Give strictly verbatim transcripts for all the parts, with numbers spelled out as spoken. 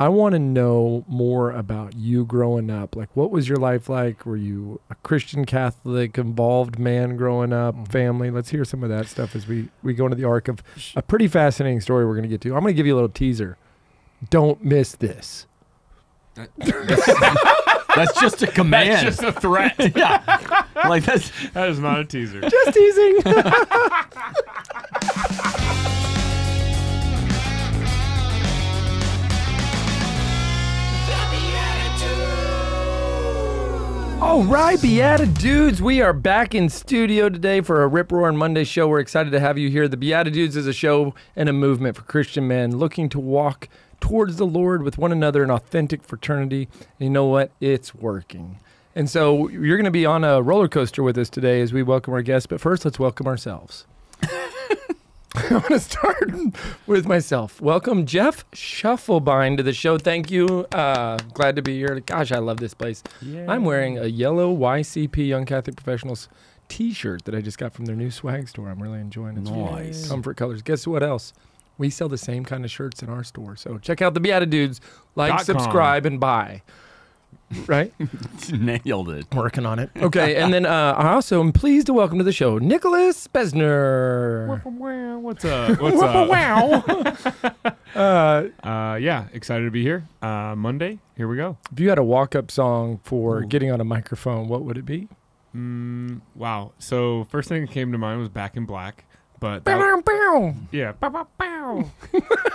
I want to know more about you growing up. Like, what was your life like? Were you a Christian Catholic involved man growing up, family? Let's hear some of that stuff as we, we go into the arc of a pretty fascinating story we're going to get to. I'm going to give you a little teaser. Don't miss this. That's just a command. That's just a threat. Yeah. Like that's, that is not a teaser. Just teasing. All right, BeatiDudes, we are back in studio today for a Rip Roaring Monday show. We're excited to have you here. The BeatiDudes is a show and a movement for Christian men looking to walk towards the Lord with one another in authentic fraternity. And you know what? It's working. And so you're going to be on a roller coaster with us today as we welcome our guests. But first, let's welcome ourselves. I want to start with myself. Welcome Jeff Schiefelbein to the show. Thank you. Uh, glad to be here. Gosh, I love this place. Yay. I'm wearing a yellow Y C P Young Catholic Professionals t-shirt that I just got from their new swag store. I'm really enjoying it. Nice. Yay. Comfort colors. Guess what else? We sell the same kind of shirts in our store. So check out the BeatiDudes. Like, Dot subscribe, com. and buy. Right? Nailed it. Working on it. Okay, and then uh, I also am pleased to welcome to the show Nicholas Besner. What's up? What's up? Wow. uh, uh, yeah, excited to be here. Uh, Monday, here we go. If you had a walk-up song for Ooh. getting on a microphone, what would it be? Mm, wow. So first thing that came to mind was Back in Black, but that, bow, yeah, bow, bow, bow.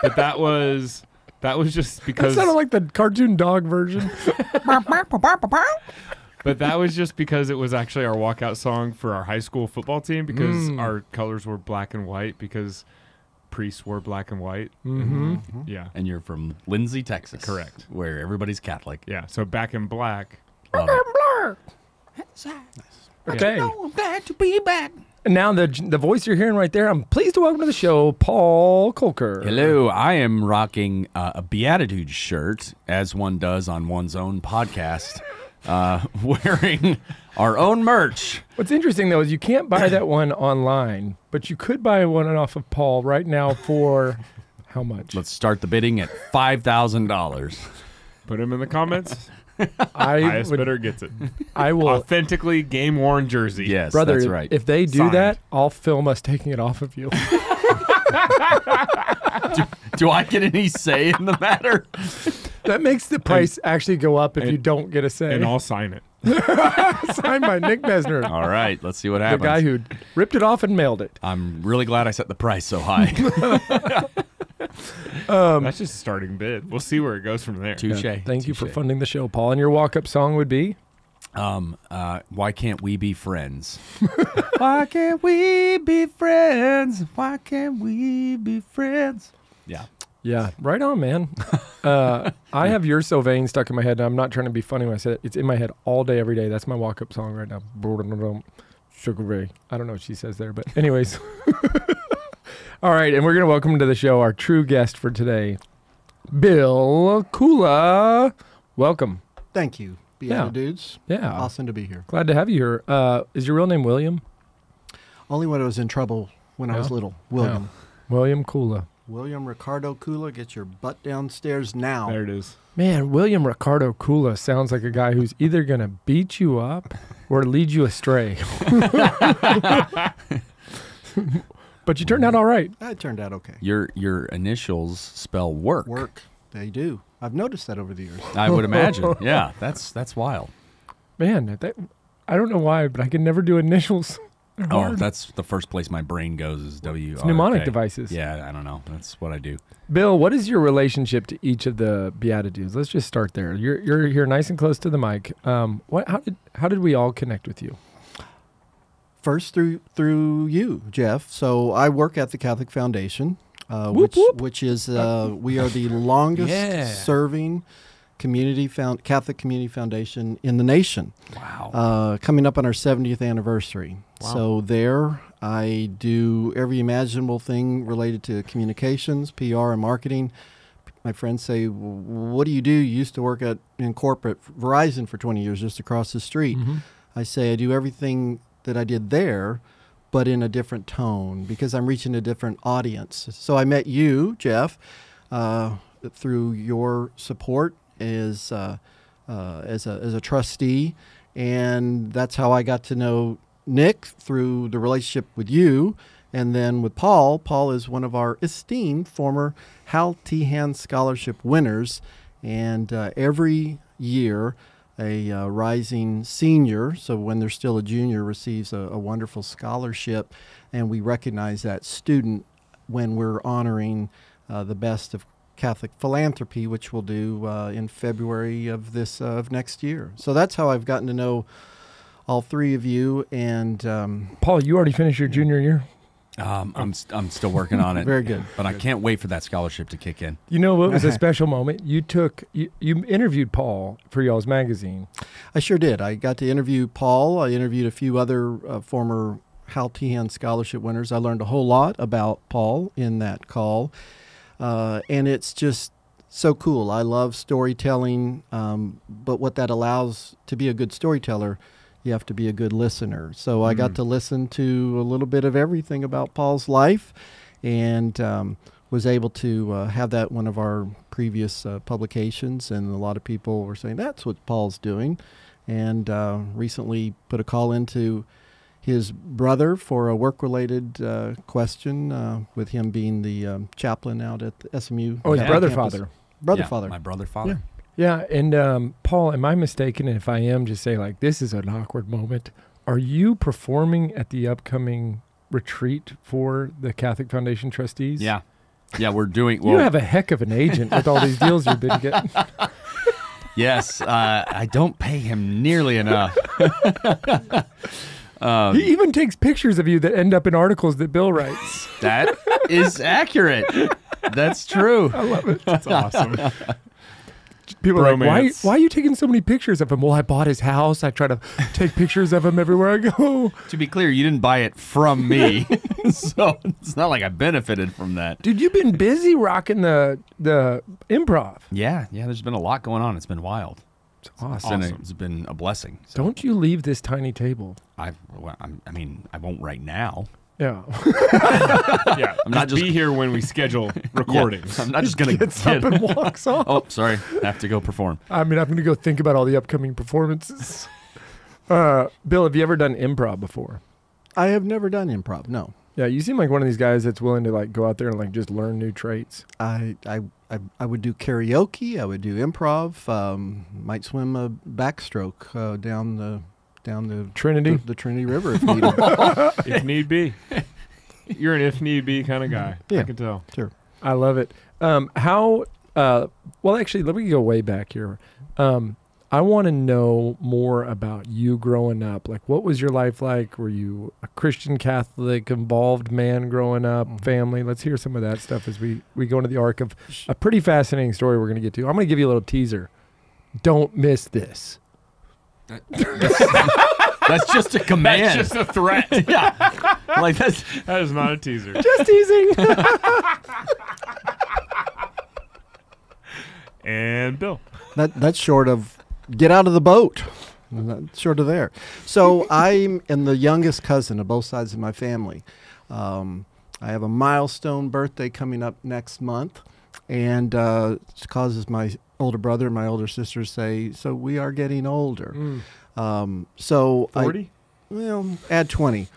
But that was. That was just because... That sounded like the cartoon dog version. But that was just because it was actually our walkout song for our high school football team because mm. our colors were black and white because priests were black and white. Mm-hmm. Mm-hmm. Yeah. And you're from Lindsay, Texas. Correct. Where everybody's Catholic. Yeah. So Back in Black. Back in Black. Okay. You know, I'm glad to be back. And now the the voice you're hearing right there, I'm pleased to welcome to the show, Paul Kolker. Hello, I am rocking uh, a BeatiDudes shirt, as one does on one's own podcast, uh, wearing our own merch. What's interesting, though, is you can't buy that one online, but you could buy one off of Paul right now for how much? Let's start the bidding at five thousand dollars. Put him in the comments. I Highest would, bidder gets it. I will authentically game worn jersey. Yes, brother. That's right. If they do Signed. that, I'll film us taking it off of you. do, do I get any say in the matter? That makes the price and, actually go up if and, you don't get a say. And I'll sign it. Signed by Nick Besner. All right, let's see what happens. The guy who ripped it off and mailed it. I'm really glad I set the price so high. Um, That's just a starting bid. We'll see where it goes from there. Touche. Yeah, thank Touché. you for funding the show, Paul. And your walk-up song would be? Um, uh, Why Can't We Be Friends? Why can't we be friends? Why can't we be friends? Yeah. Yeah. Right on, man. Uh, I have You're So Vain stuck in my head, and I'm not trying to be funny when I say it. It's in my head all day, every day. That's my walk-up song right now. Sugar Ray. I don't know what she says there, but anyways. All right, and we're going to welcome to the show our true guest for today, Bill Kula. Welcome. Thank you, BeatiDudes. Yeah. yeah. Awesome to be here. Glad to have you here. Uh, is your real name William? Only when I was in trouble when no. I was little. William. No. William Kula. William Ricardo Kula, get your butt downstairs now. There it is. Man, William Ricardo Kula sounds like a guy who's either going to beat you up or lead you astray. But you turned out all right. I turned out okay. Your your initials spell work. Work. They do. I've noticed that over the years. I would imagine. Yeah, that's that's wild. Man, that, I don't know why, but I can never do initials. Oh, that's the first place my brain goes is W R K. It's mnemonic devices. Yeah, I don't know. That's what I do. Bill, what is your relationship to each of the BeatiDudes? Let's just start there. You're you're here nice and close to the mic. Um, what? How did how did we all connect with you? First through through you, Jeff. So I work at the Catholic Foundation, uh, whoop, which whoop. which is uh, we are the longest yeah. serving community found Catholic community foundation in the nation. Wow! Uh, coming up on our seventieth anniversary. Wow. So there, I do every imaginable thing related to communications, P R, and marketing. My friends say, "What do you do? You used to work at in corporate Verizon for twenty years, just across the street." Mm-hmm. I say, "I do everything that I did there, but in a different tone because I'm reaching a different audience." So I met you, Jeff, uh, through your support as uh, uh, as a as a trustee, and that's how I got to know Nick, through the relationship with you, and then with Paul. Paul is one of our esteemed former Hal Tehan Scholarship winners, and uh, every year a uh, rising senior, so when they're still a junior, receives a, a wonderful scholarship, and we recognize that student when we're honoring uh, the best of Catholic philanthropy, which we'll do uh, in February of this uh, of next year. So that's how I've gotten to know all three of you. And um, Paul, you already finished your junior year. Um, I'm st I'm still working on it. Very good. But I can't wait for that scholarship to kick in. You know what was a special moment? You took you, you interviewed Paul for y'all's magazine. I sure did. I got to interview Paul. I interviewed a few other uh, former Hal Tehan Scholarship winners. I learned a whole lot about Paul in that call, uh, and it's just so cool. I love storytelling, um, but what that allows to be a good storyteller, you have to be a good listener. So I mm. got to listen to a little bit of everything about Paul's life, and um, was able to uh, have that one of our previous uh, publications. And a lot of people were saying, that's what Paul's doing. And uh, recently put a call into his brother for a work-related uh, question, uh, with him being the um, chaplain out at the S M U. Oh, his brother-father. Brother-father. Yeah, my brother-father. Yeah. Yeah, and um, Paul, am I mistaken? If I am, just say, like, this is an awkward moment. Are you performing at the upcoming retreat for the Catholic Foundation trustees? Yeah. Yeah, we're doing... Well, you have a heck of an agent with all these deals you've been getting. Yes, uh, I don't pay him nearly enough. Um, he even takes pictures of you that end up in articles that Bill writes. That is accurate. That's true. I love it. That's awesome. People are like, why, why are you taking so many pictures of him? Well, I bought his house. I try to take pictures of him everywhere I go. To be clear, you didn't buy it from me. So it's not like I benefited from that. Dude, you've been busy rocking the the improv. Yeah, yeah, there's been a lot going on. It's been wild. It's awesome. It's been a, it's been a blessing. So. Don't you leave this tiny table. I, well, I mean, I won't right now. Yeah. Yeah. I'm not just be here when we schedule recordings. Yeah, I'm not just gonna get up and walks off. Oh, sorry. I have to go perform. I mean, I'm gonna go think about all the upcoming performances. Uh, Bill, have you ever done improv before? I have never done improv. No. Yeah, you seem like one of these guys that's willing to like go out there and like just learn new traits. I I I, I would do karaoke. I would do improv. Um, might swim a backstroke uh, down the. Down the Trinity, the, the Trinity River, if needed. If need be. You're an if need be kind of guy. Yeah, I can tell. Sure, I love it. Um, how? Uh, well, actually, let me go way back here. Um, I want to know more about you growing up. Like, what was your life like? Were you a Christian Catholic involved man growing up? Mm-hmm. Family? Let's hear some of that stuff as we we go into the arc of a pretty fascinating story we're going to get to. I'm going to give you a little teaser. Don't miss this. That's just a command. That's just a threat. Yeah, like that's that is not a teaser. Just teasing. And Bill, that that's short of get out of the boat. That's short of there. So I'm am the youngest cousin of both sides of my family. Um, I have a milestone birthday coming up next month, and uh, it causes my older brother and my older sister say, so we are getting older. Mm. Um, so forty? I, well, add twenty.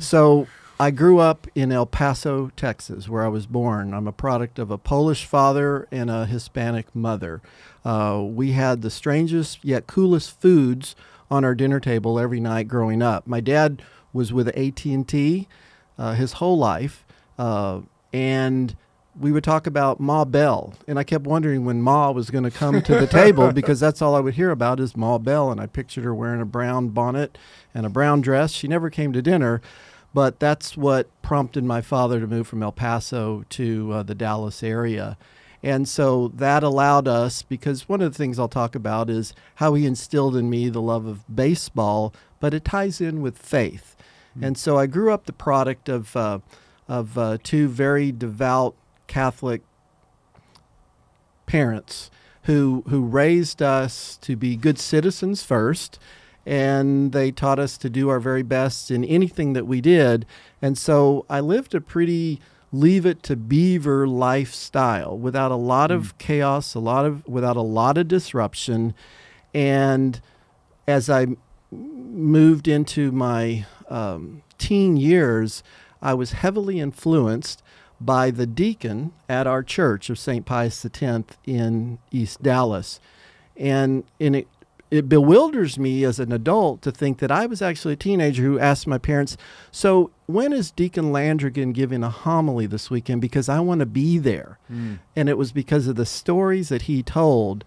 So I grew up in El Paso, Texas, where I was born. I'm a product of a Polish father and a Hispanic mother. Uh, we had the strangest yet coolest foods on our dinner table every night growing up. My dad was with A T and T uh, his whole life, uh, and we would talk about Ma Bell, and I kept wondering when Ma was going to come to the table, because that's all I would hear about is Ma Bell, and I pictured her wearing a brown bonnet and a brown dress. She never came to dinner, but that's what prompted my father to move from El Paso to uh, the Dallas area. And so that allowed us, because one of the things I'll talk about is how he instilled in me the love of baseball, but it ties in with faith. Mm-hmm. And so I grew up the product of, uh, of uh, two very devout Catholic parents who who raised us to be good citizens first, and they taught us to do our very best in anything that we did. And so I lived a pretty leave it to beaver lifestyle without a lot of mm. chaos, a lot of without a lot of disruption. And as I moved into my um, teen years, I was heavily influenced by the deacon at our church of Saint Pius X in East Dallas. And in it, it bewilders me as an adult to think that I was actually a teenager who asked my parents, so when is Deacon Landrigan giving a homily this weekend? Because I want to be there. Mm. And it was because of the stories that he told.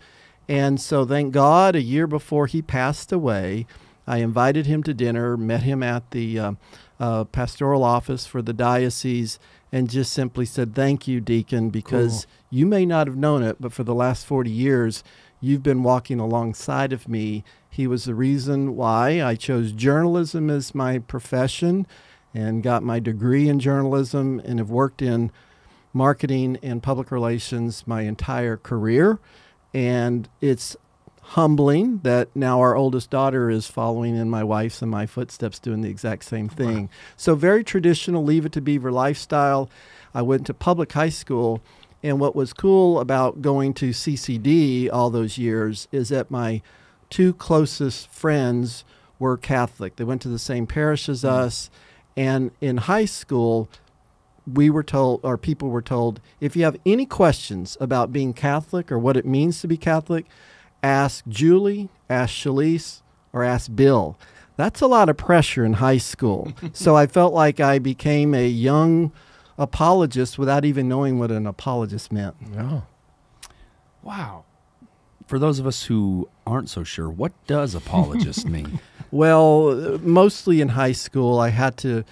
And so thank God, a year before he passed away, I invited him to dinner, met him at the uh, uh, pastoral office for the diocese, and just simply said, thank you, Deacon, because cool. you may not have known it, but for the last forty years, you've been walking alongside of me. He was the reason why I chose journalism as my profession and got my degree in journalism and have worked in marketing and public relations my entire career. And it's humbling that now our oldest daughter is following in my wife's and my footsteps doing the exact same thing. Wow. So very traditional Leave It to Beaver lifestyle. I went to public high school. And what was cool about going to C C D all those years is that my two closest friends were Catholic. They went to the same parish as us. And in high school, we were told, or people were told, if you have any questions about being Catholic or what it means to be Catholic, ask Julie, ask Shalise, or ask Bill. That's a lot of pressure in high school. So I felt like I became a young apologist without even knowing what an apologist meant. Oh. Wow. For those of us who aren't so sure, what does apologist mean? Well, mostly in high school, I had to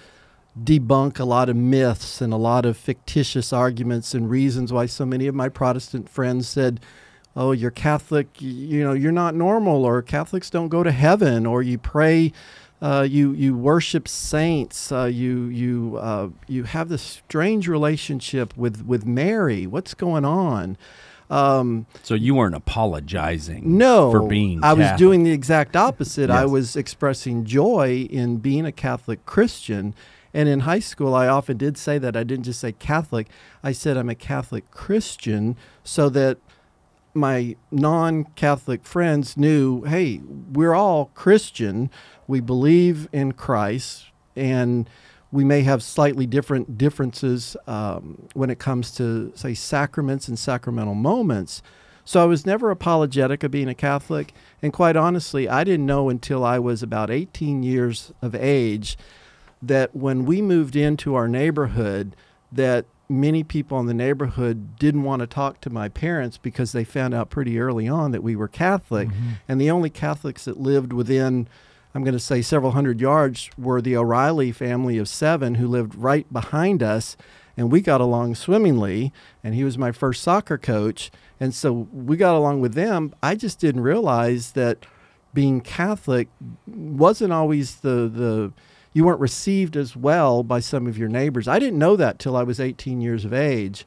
debunk a lot of myths and a lot of fictitious arguments and reasons why so many of my Protestant friends said, oh, you're Catholic, you know, you're not normal, or Catholics don't go to heaven, or you pray Uh, you you worship saints. Uh, you you uh, you have this strange relationship with with Mary. What's going on? Um, so you weren't apologizing. No, for being Catholic. I was doing the exact opposite. Yes. I was expressing joy in being a Catholic Christian. And in high school, I often did say that. I didn't just say Catholic. I said I'm a Catholic Christian, so that my non-Catholic friends knew, hey, we're all Christian. We believe in Christ, and we may have slightly different differences um, when it comes to, say, sacraments and sacramental moments. So I was never apologetic of being a Catholic, and quite honestly, I didn't know until I was about eighteen years of age that when we moved into our neighborhood that many people in the neighborhood didn't want to talk to my parents because they found out pretty early on that we were Catholic. Mm-hmm. And the only Catholics that lived within, I'm going to say, several hundred yards were the O'Reilly family of seven who lived right behind us. And we got along swimmingly. And he was my first soccer coach. And so we got along with them. I just didn't realize that being Catholic wasn't always the, the you weren't received as well by some of your neighbors. I didn't know that till I was eighteen years of age.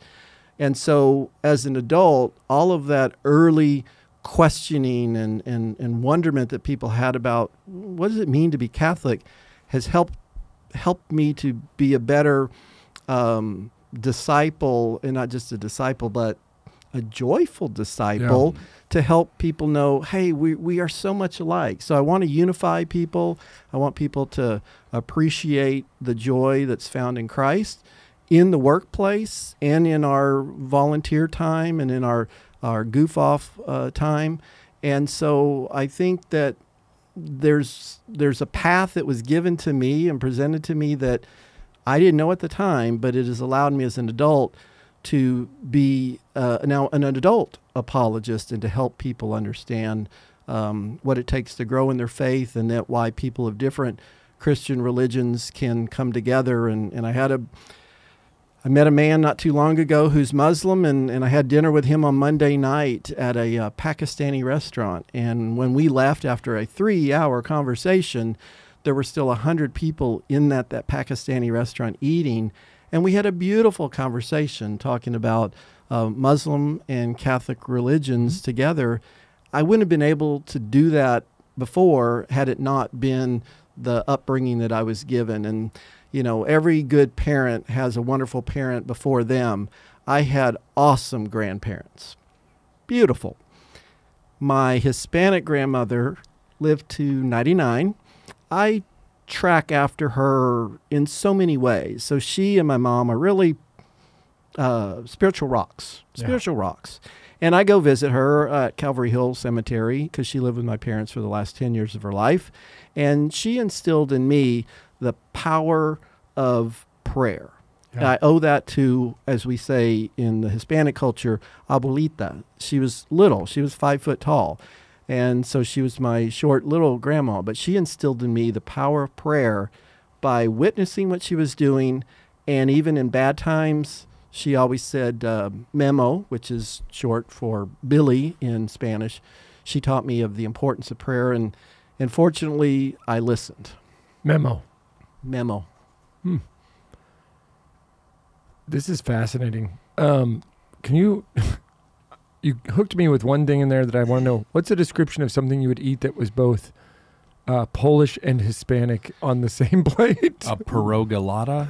And so as an adult, all of that early questioning and, and, and wonderment that people had about what does it mean to be Catholic has helped helped me to be a better um, disciple, and not just a disciple, but a joyful disciple, yeah, to help people know, hey, we, we are so much alike. So I want to unify people. I want people to appreciate the joy that's found in Christ in the workplace and in our volunteer time and in our our goof-off uh, time. And so I think that there's, there's a path that was given to me and presented to me that I didn't know at the time, but it has allowed me as an adult to be uh, now an adult apologist and to help people understand um, what it takes to grow in their faith and that why people of different Christian religions can come together. And, and I had a... I met a man not too long ago who's Muslim, and, and I had dinner with him on Monday night at a uh, Pakistani restaurant. And when we left after a three hour conversation, there were still a hundred people in that, that Pakistani restaurant eating. And we had a beautiful conversation talking about uh, Muslim and Catholic religions mm-hmm. together. I wouldn't have been able to do that before had it not been the upbringing that I was given. And you know, every good parent has a wonderful parent before them. I had awesome grandparents. Beautiful. My Hispanic grandmother lived to ninety-nine. I track after her in so many ways. So she and my mom are really uh, spiritual rocks, spiritual yeah. rocks. And I go visit her at Calvary Hill Cemetery because she lived with my parents for the last ten years of her life. And she instilled in me the power of prayer. Yeah. I owe that to, as we say in the Hispanic culture, abuelita. She was little. She was five foot tall. And so she was my short little grandma. But she instilled in me the power of prayer by witnessing what she was doing. And even in bad times, she always said uh, memo, which is short for Billy in Spanish. She taught me of the importance of prayer. And, and fortunately, I listened. Memo. Memo. Hmm. This is fascinating. Um, can you, you hooked me with one thing in there that I want to know. What's a description of something you would eat that was both uh, Polish and Hispanic on the same plate? A pierogalata?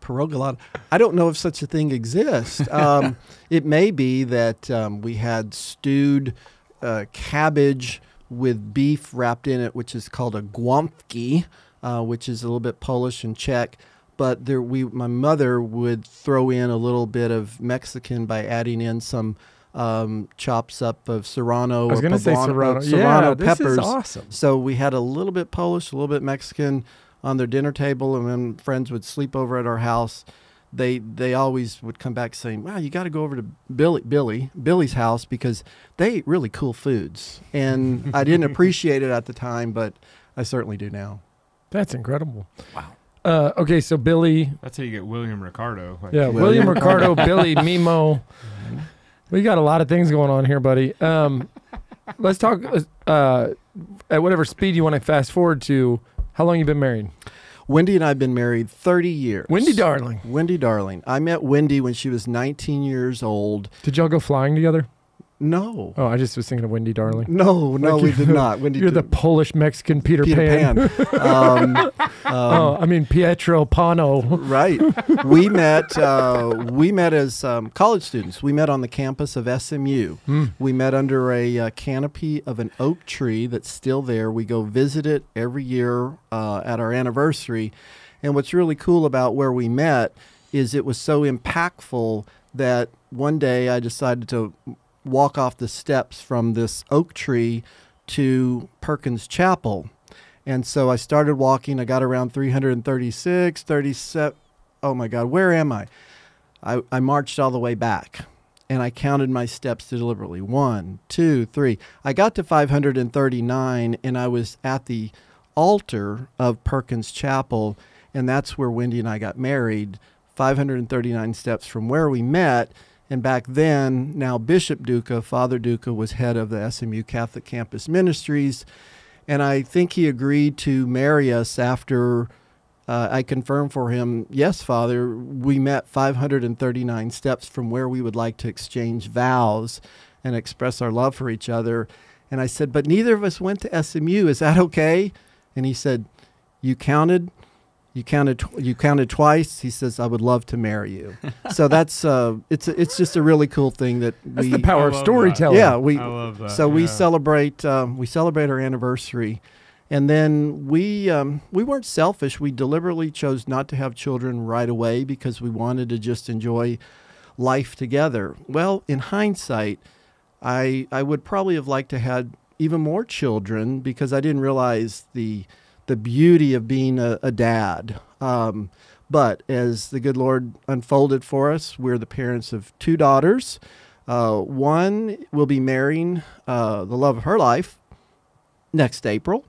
Pierogalata. I don't know if such a thing exists. Um, it may be that um, we had stewed uh, cabbage with beef wrapped in it, which is called a guamki, uh, which is a little bit Polish and Czech. But there, we, my mother would throw in a little bit of Mexican by adding in some um, chops up of serrano. I was going to say serrano. Serrano yeah, peppers. This is awesome. So we had a little bit Polish, a little bit Mexican on their dinner table, and when friends would sleep over at our house, they they always would come back saying, "Wow, you got to go over to Billy, Billy, Billy's house because they ate really cool foods." And I didn't appreciate it at the time, but I certainly do now. That's incredible. Wow. Uh, okay, so Billy. That's how you get William Ricardo. Like yeah, William, William Ricardo, Billy, Mimo. We got a lot of things going on here, buddy. Um, let's talk uh, at whatever speed you want to fast forward to. How long you been married? Wendy and I have been married thirty years. Wendy darling. Wendy darling. I met Wendy when she was nineteen years old. Did y'all go flying together? No. Oh, I just was thinking of Wendy darling. No, no, like we did not. Wendy, you're the Polish Mexican Peter, Peter Pan. Pan. um, um, oh, I mean Pietro Pano. Right. We met. Uh, we met as um, college students. We met on the campus of S M U. Mm. We met under a uh, canopy of an oak tree that's still there. We go visit it every year uh, at our anniversary. And what's really cool about where we met is it was so impactful that one day I decided to walk off the steps from this oak tree to Perkins Chapel. And so I started walking. I got around three hundred thirty-six, thirty-seven. Oh my God, where am I? I, I marched all the way back and I counted my steps deliberately. One, two, three. I got to five hundred thirty-nine and I was at the altar of Perkins Chapel. And that's where Wendy and I got married, five hundred thirty-nine steps from where we met. And back then, now Bishop Duca, Father Duca, was head of the S M U Catholic Campus Ministries. And I think he agreed to marry us after uh, I confirmed for him, yes, Father, we met five hundred thirty-nine steps from where we would like to exchange vows and express our love for each other. And I said, but neither of us went to S M U. Is that okay? And he said, you counted? You counted. Tw you counted twice. He says, "I would love to marry you." So that's uh, it's a, it's just a really cool thing that that's we, the power of storytelling. That. Yeah, we. I love that. So yeah. we celebrate um, we celebrate our anniversary, and then we um, we weren't selfish. We deliberately chose not to have children right away because we wanted to just enjoy life together. Well, in hindsight, I I would probably have liked to had even more children because I didn't realize the. the beauty of being a, a dad. Um, but as the good Lord unfolded for us, we're the parents of two daughters. Uh, one will be marrying uh, the love of her life next April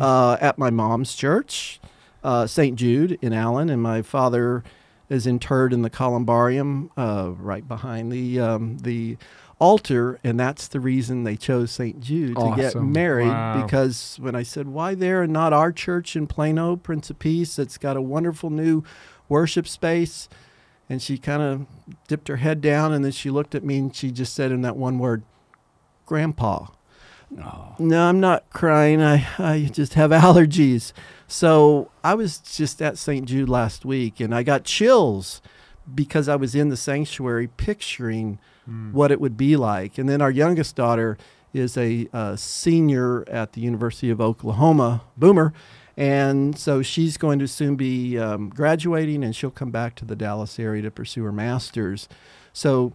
uh, at my mom's church, uh, Saint Jude in Allen. And my father is interred in the columbarium uh, right behind the, um, the altar, and that's the reason they chose Saint Jude awesome. to get married. Wow. Because when I said, why there and not our church in Plano, Prince of Peace, that's got a wonderful new worship space, and she kind of dipped her head down, and then she looked at me, and she just said in that one word, Grandpa. Oh. No, I'm not crying. I, I just have allergies. So I was just at Saint Jude last week, and I got chills because I was in the sanctuary picturing mm. what it would be like. And then our youngest daughter is a uh, senior at the University of Oklahoma, Boomer, and so she's going to soon be um, graduating, and she'll come back to the Dallas area to pursue her master's. So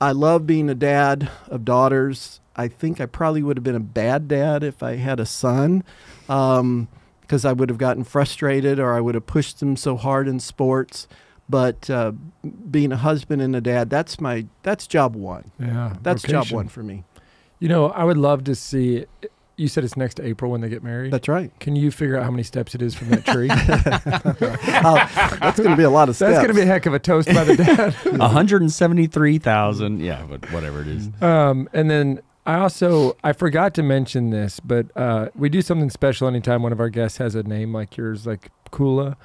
I love being a dad of daughters. I think I probably would have been a bad dad if I had a son, because um, I would have gotten frustrated, or I would have pushed them so hard in sports. But uh, being a husband and a dad, that's my that's job one. Yeah, that's vocation. Job one for me. You know, I would love to see. You said it's next April when they get married? That's right. Can you figure out how many steps it is from that tree? uh, that's going to be a lot of steps. That's going to be a heck of a toast by the dad. one hundred seventy-three thousand, yeah, whatever it is. Um, and then I also, I forgot to mention this, but uh, we do something special anytime one of our guests has a name like yours, like Kula.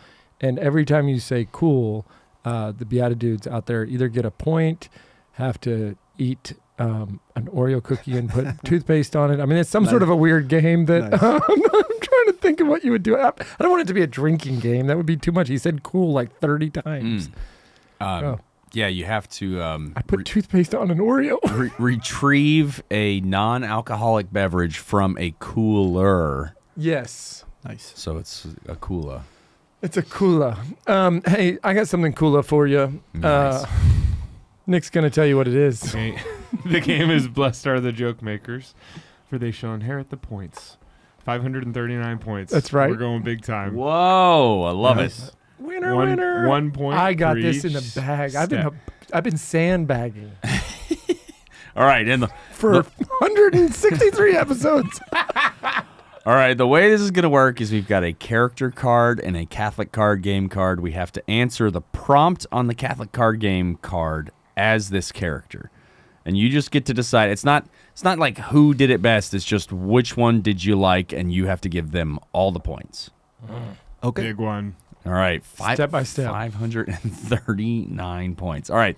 And every time you say cool, uh, the BeatiDudes out there either get a point, have to eat Um, an Oreo cookie and put toothpaste on it. I mean, it's some nice. Sort of a weird game that nice. um, I'm trying to think of what you would do. I, I don't want it to be a drinking game. That would be too much. He said cool like thirty times. Mm. Um, oh. Yeah, you have to... Um, I put toothpaste on an Oreo. re retrieve a non-alcoholic beverage from a cooler. Yes. Nice. So it's a Kula. It's a Kula. Um, hey, I got something Kula for you. Nice. Uh, Nick's going to tell you what it is. Okay. The game is Blessed Are the Joke Makers, for they shall inherit the points. five hundred thirty-nine points. That's right. We're going big time. Whoa, I love nice. It. Winner, one, winner. One point. I got this in the bag. Step. I've been I've been sandbagging. All right, and the, for the, one hundred sixty-three episodes. All right, the way this is going to work is we've got a character card and a Catholic card game card. We have to answer the prompt on the Catholic card game card as this character. And you just get to decide. It's not it's not like who did it best. It's just which one did you like, and you have to give them all the points. Mm. Okay. Big one. All right. Five, step by step. five hundred thirty-nine points. All right.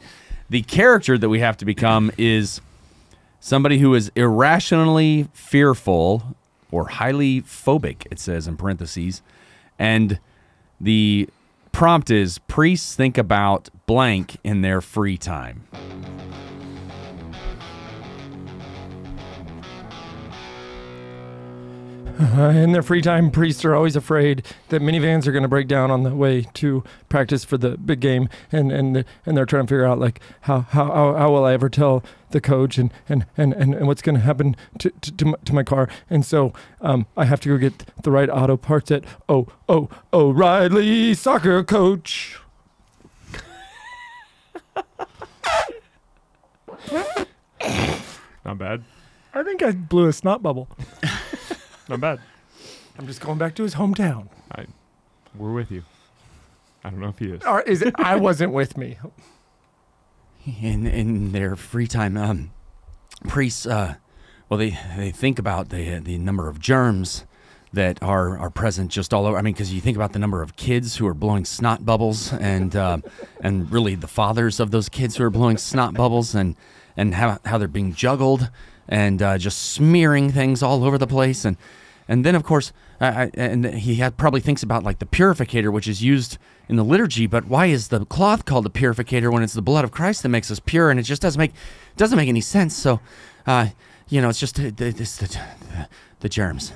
The character that we have to become is somebody who is irrationally fearful or highly phobic, it says in parentheses. And the prompt is priests think about blank in their free time. Uh, in their free time, priests are always afraid that minivans are going to break down on the way to practice for the big game, and and and they're trying to figure out like how how how will I ever tell the coach and and and and what's going to happen to to to my car, and so um, I have to go get the right auto parts at oh oh O'Reilly Soccer Coach. Not bad. I think I blew a snot bubble. Not bad. I'm just going back to his hometown. I, we're with you. I don't know if he is. Or is it? I wasn't with me. In in their free time, um, priests, uh, well, they they think about the the number of germs that are are present just all over. I mean, because you think about the number of kids who are blowing snot bubbles, and uh, and really the fathers of those kids who are blowing snot bubbles, and and how how they're being juggled. And uh, just smearing things all over the place, and and then of course, I, I, and he had probably thinks about like the purificator, which is used in the liturgy. But why is the cloth called the purificator when it's the blood of Christ that makes us pure? And it just doesn't make doesn't make any sense. So, uh, you know, it's just it's the the, the germs.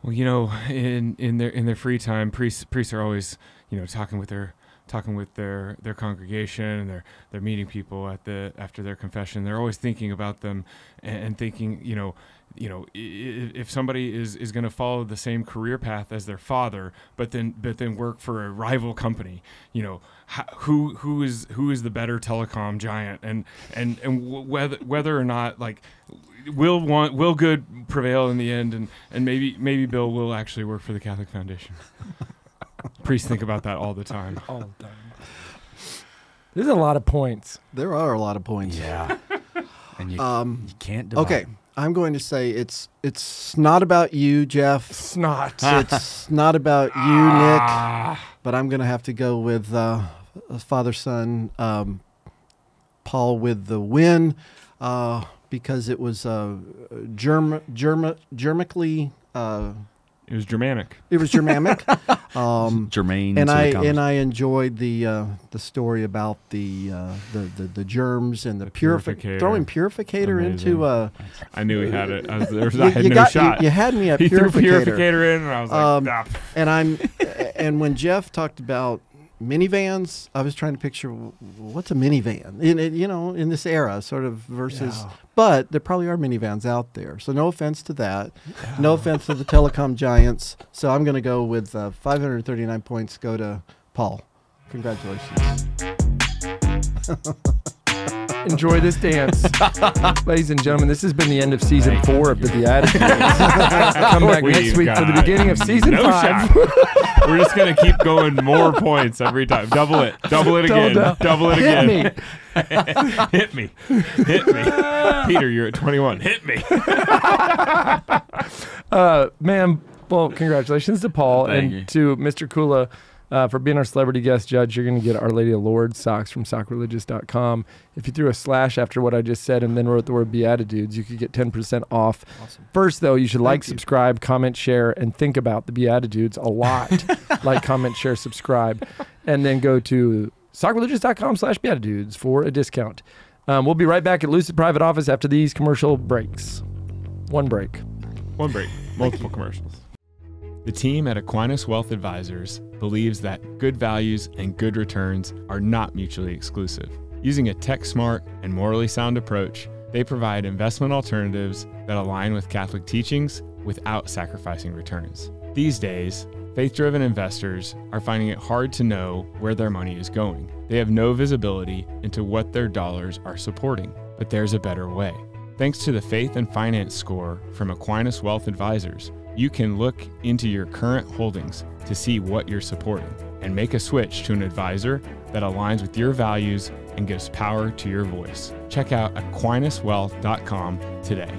Well, you know, in in their in their free time, priests priests are always, you know, talking with their talking with their their congregation, and they're they're meeting people at the after their confession. They're always thinking about them, and, and thinking, you know, you know, if, if somebody is is going to follow the same career path as their father, but then but then work for a rival company, you know, who who is who is the better telecom giant, and and and whether whether or not like. Will want will good prevail in the end, and and maybe maybe Bill will actually work for the Catholic Foundation. Priests think about that all the time. All the time. There's a lot of points. There are a lot of points. Yeah, and you, um, you can't divide. Okay, I'm going to say it's it's not about you, Jeff. It's not. It's not about you, Nick. But I'm going to have to go with uh, father, son, um, Paul with the win, uh, because it was uh, germ germ germically. Uh, it was Germanic. It was Germanic. um, Germain. And I and I enjoyed the uh, the story about the, uh, the the the germs and the, the purificator. Throwing purificator Amazing. into. Uh, I knew he had it. I, was, there was, I had you no got, shot. You, you had me at purificator. He threw purificator in, and I was like, um, nah. And I'm and when Jeff talked about minivans, I was trying to picture what's a minivan in it, you know, in this era, sort of versus, yeah. But there probably are minivans out there. So no offense to that, yeah. No offense to the telecom giants. So I'm going to go with uh, five hundred thirty-nine points. Go to Paul. Congratulations. Enjoy this dance, ladies and gentlemen. This has been the end of season Thank four of the Beatitudes. Come back We've next week for the beginning of season no five. We're just gonna keep going more points every time. Double it, double it again, double, double it again. Hit me. Hit me. Hit me. Peter, you're at twenty-one. Hit me. uh, ma'am, well, congratulations to Paul Thank and you. to Mister Kula uh, for being our celebrity guest judge. You're going to get Our Lady of Lourdes socks from Sock Religious dot com. If you threw a slash after what I just said and then wrote the word Beatitudes, you could get ten percent off. Awesome. First, though, you should Thank like, you. subscribe, comment, share, and think about the Beatitudes a lot. Like, comment, share, subscribe, and then go to Sock Religious dot com slash Beatitudes for a discount. Um, we'll be right back at Lucid Private Office after these commercial breaks. One break. One break. Multiple commercials. The team at Aquinas Wealth Advisors believes that good values and good returns are not mutually exclusive. Using a tech-smart and morally sound approach, they provide investment alternatives that align with Catholic teachings without sacrificing returns. These days, faith-driven investors are finding it hard to know where their money is going. They have no visibility into what their dollars are supporting, but there's a better way. Thanks to the Faith and Finance Score from Aquinas Wealth Advisors, you can look into your current holdings to see what you're supporting and make a switch to an advisor that aligns with your values and gives power to your voice. Check out Aquinas Wealth dot com today.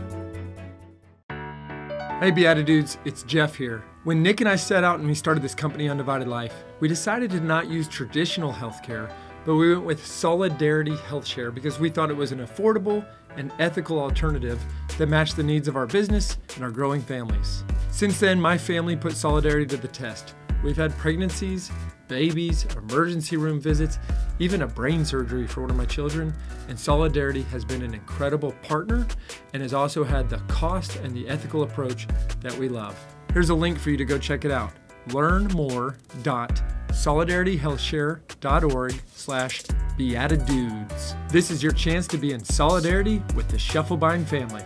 Hey Beatitudes, it's Jeff here. When Nick and I set out and we started this company, Undivided Life, we decided to not use traditional healthcare, but we went with Solidarity Health Share because we thought it was an affordable and ethical alternative that matched the needs of our business and our growing families. Since then, my family put Solidarity to the test. We've had pregnancies, babies, emergency room visits, even a brain surgery for one of my children, and Solidarity has been an incredible partner and has also had the cost and the ethical approach that we love. Here's a link for you to go check it out. learn more dot solidarity health share dot org slash Beatitudes. This is your chance to be in solidarity with the Schiefelbein family.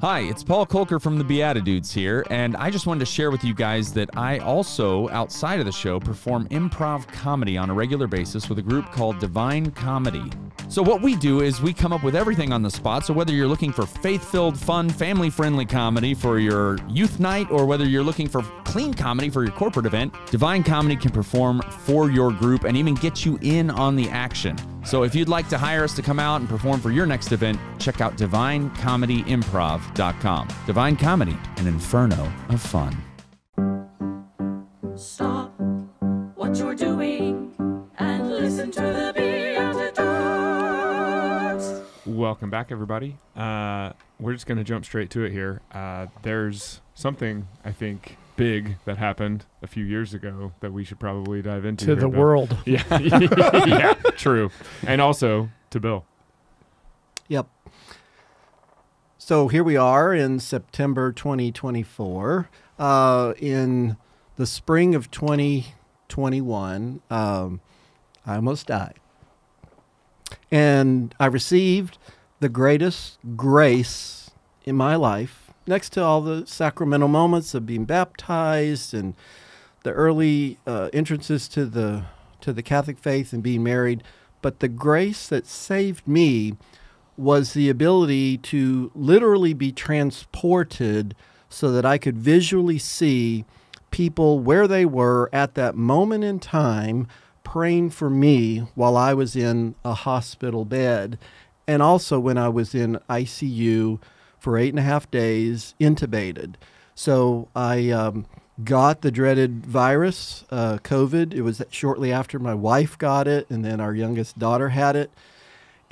Hi, it's Paul Kolker from the Beatitudes here, and I just wanted to share with you guys that I also, outside of the show, perform improv comedy on a regular basis with a group called Divine Comedy. So what we do is we come up with everything on the spot, so whether you're looking for faith-filled, fun, family-friendly comedy for your youth night, or whether you're looking for clean comedy for your corporate event, Divine Comedy can perform for your group and even get you in on the action. So if you'd like to hire us to come out and perform for your next event, check out divine comedy improv dot com. Divine Comedy, an inferno of fun. Stop what you're doing and listen to the Beatitudes. Welcome back, everybody. Uh, we're just going to jump straight to it here. Uh, there's something, I think, big that happened a few years ago that we should probably dive into. To the Bill. world. Yeah. Yeah, true. And also to Bill. Yep. So here we are in September twenty twenty-four. Uh, in the spring of twenty twenty-one, um, I almost died. And I received the greatest grace in my life. Next to all the sacramental moments of being baptized and the early uh, entrances to the to the Catholic faith and being married, but the grace that saved me was the ability to literally be transported so that I could visually see people where they were at that moment in time praying for me while I was in a hospital bed. and also when I was in I C U for eight and a half days, intubated. So I um, got the dreaded virus, uh, COVID. It was shortly after my wife got it, and then our youngest daughter had it.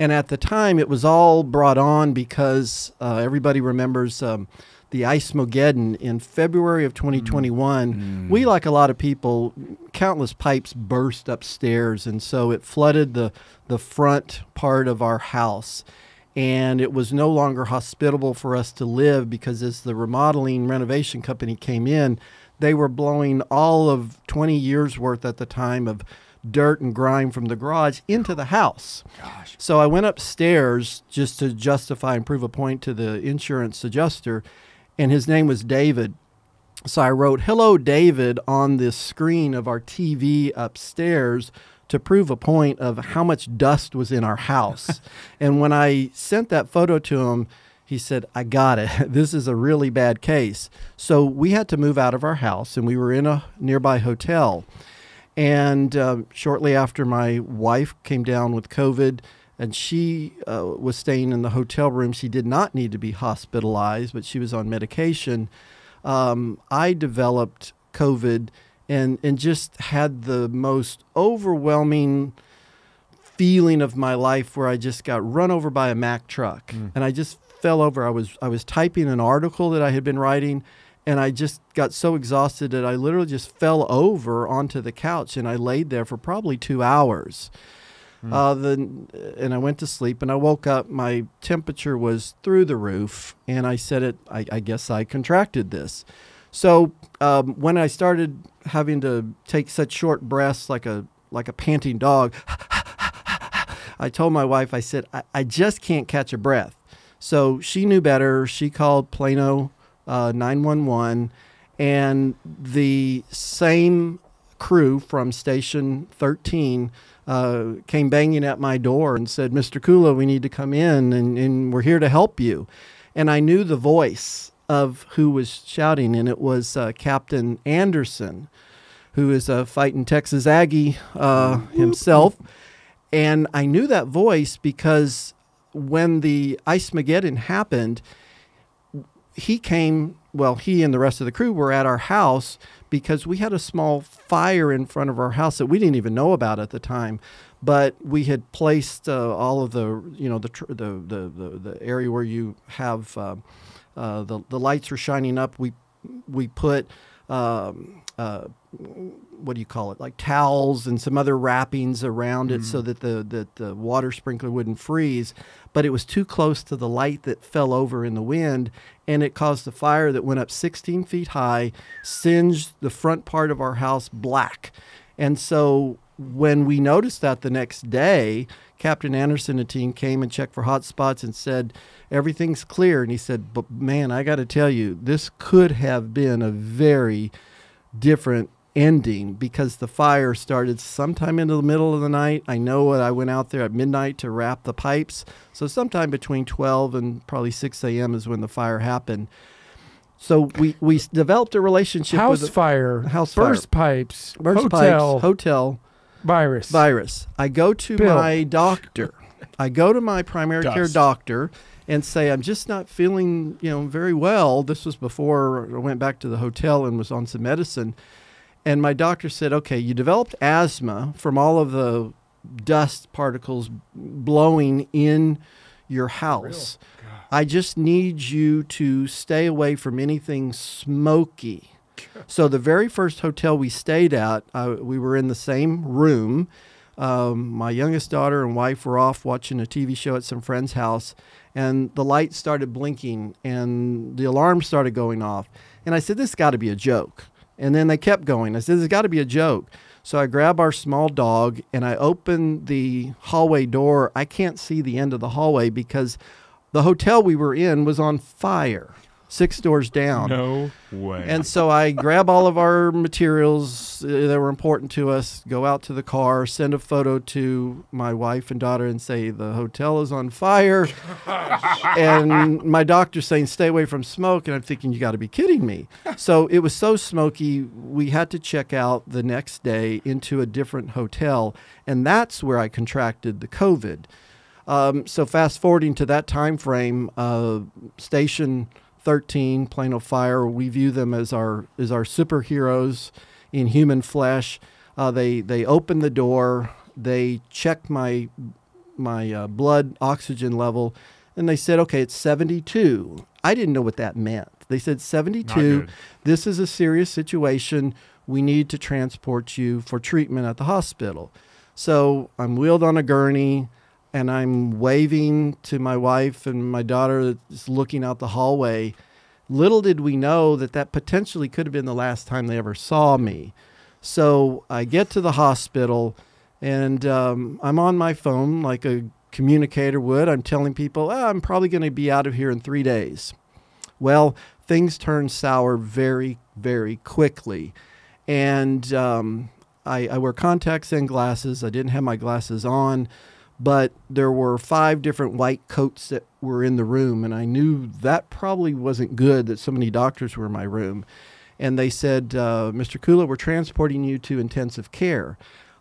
And at the time, it was all brought on because uh, everybody remembers um, the Icemageddon in February of twenty twenty-one. Mm. We, like a lot of people, countless pipes burst upstairs, and so it flooded the, the front part of our house. And it was no longer hospitable for us to live because as the remodeling renovation company came in, they were blowing all of twenty years worth at the time of dirt and grime from the garage into the house. Gosh. So I went upstairs just to justify and prove a point to the insurance adjuster, and his name was David. So I wrote, "Hello, David," on this screen of our T V upstairs to prove a point of how much dust was in our house. And when I sent that photo to him, he said, "I got it. This is a really bad case." So we had to move out of our house, and we were in a nearby hotel. And uh, shortly after, my wife came down with COVID, and she uh, was staying in the hotel room. She did not need to be hospitalized, but she was on medication. Um, I developed COVID and, and just had the most overwhelming feeling of my life where I just got run over by a Mack truck. Mm. And I just fell over. I was, I was typing an article that I had been writing, and I just got so exhausted that I literally just fell over onto the couch, and I laid there for probably two hours. Mm. Uh, the, and I went to sleep, and I woke up. My temperature was through the roof, and I said, "It. I, I guess I contracted this." So um, when I started having to take such short breaths like a, like a panting dog, I told my wife, I said, I, I just can't catch a breath. So she knew better. She called Plano Uh, nine one one, and the same crew from Station thirteen uh, came banging at my door and said, "Mister Kula, we need to come in, and, and we're here to help you." And I knew the voice of who was shouting, and it was uh, Captain Anderson, who is a fighting Texas Aggie uh, himself. And I knew that voice because when the Icemageddon happened, he came, well, he and the rest of the crew were at our house because we had a small fire in front of our house that we didn't even know about at the time. But we had placed uh, all of the, you know, the, tr the, the, the, the area where you have uh, uh, the, the lights are shining up. We, we put, um, uh, what do you call it, like towels and some other wrappings around mm. it so that the, that the water sprinkler wouldn't freeze. But it was too close to the light that fell over in the wind, and it caused a fire that went up sixteen feet high, singed the front part of our house black. And so when we noticed that the next day, Captain Anderson and team came and checked for hot spots and said, "Everything's clear." And he said, "But man, I got to tell you, this could have been a very different ending because the fire started sometime into the middle of the night. I know I went out there at midnight to wrap the pipes. So sometime between twelve and probably six A M is when the fire happened." So we, we developed a relationship house with a, fire, house burst fire, pipes, burst hotel, pipes, hotel virus, virus. I go to Bill. my doctor. I go to my primary Dust. care doctor and say, "I'm just not feeling, you know, very well." This was before I went back to the hotel and was on some medicine. And my doctor said, "Okay, you developed asthma from all of the dust particles blowing in your house. I just need you to stay away from anything smoky." Sure. So the very first hotel we stayed at, uh, we were in the same room. Um, my youngest daughter and wife were off watching a T V show at some friend's house, and the light started blinking, and the alarm started going off. And I said, "This has got to be a joke." And then they kept going. I said, "There's got to be a joke." So I grab our small dog, and I open the hallway door. I can't see the end of the hallway because the hotel we were in was on fire, six doors down. No way. And so I grab all of our materials that were important to us, go out to the car, send a photo to my wife and daughter and say, "The hotel is on fire." And my doctor's saying, "Stay away from smoke." And I'm thinking, you got to be kidding me. So it was so smoky, we had to check out the next day into a different hotel. And that's where I contracted the COVID. Um, so fast forwarding to that time frame, uh, Station thirteen, Plano Fire, we view them as our as our superheroes in human flesh. Uh, they they opened the door, they checked my my uh, blood oxygen level, and they said, okay, it's seventy-two. I didn't know what that meant. They said seventy-two. This is a serious situation. We need to transport you for treatment at the hospital. So I'm wheeled on a gurney, and I'm waving to my wife and my daughter that's looking out the hallway. Little did we know that that potentially could have been the last time they ever saw me. So I get to the hospital, and um, I'm on my phone like a communicator would. I'm telling people, oh, I'm probably going to be out of here in three days. Well, things turned sour very, very quickly. And um, I, I wear contacts and glasses. I didn't have my glasses on. But there were five different white coats that were in the room, and I knew that probably wasn't good that so many doctors were in my room. And they said, uh, Mister Kula, we're transporting you to intensive care.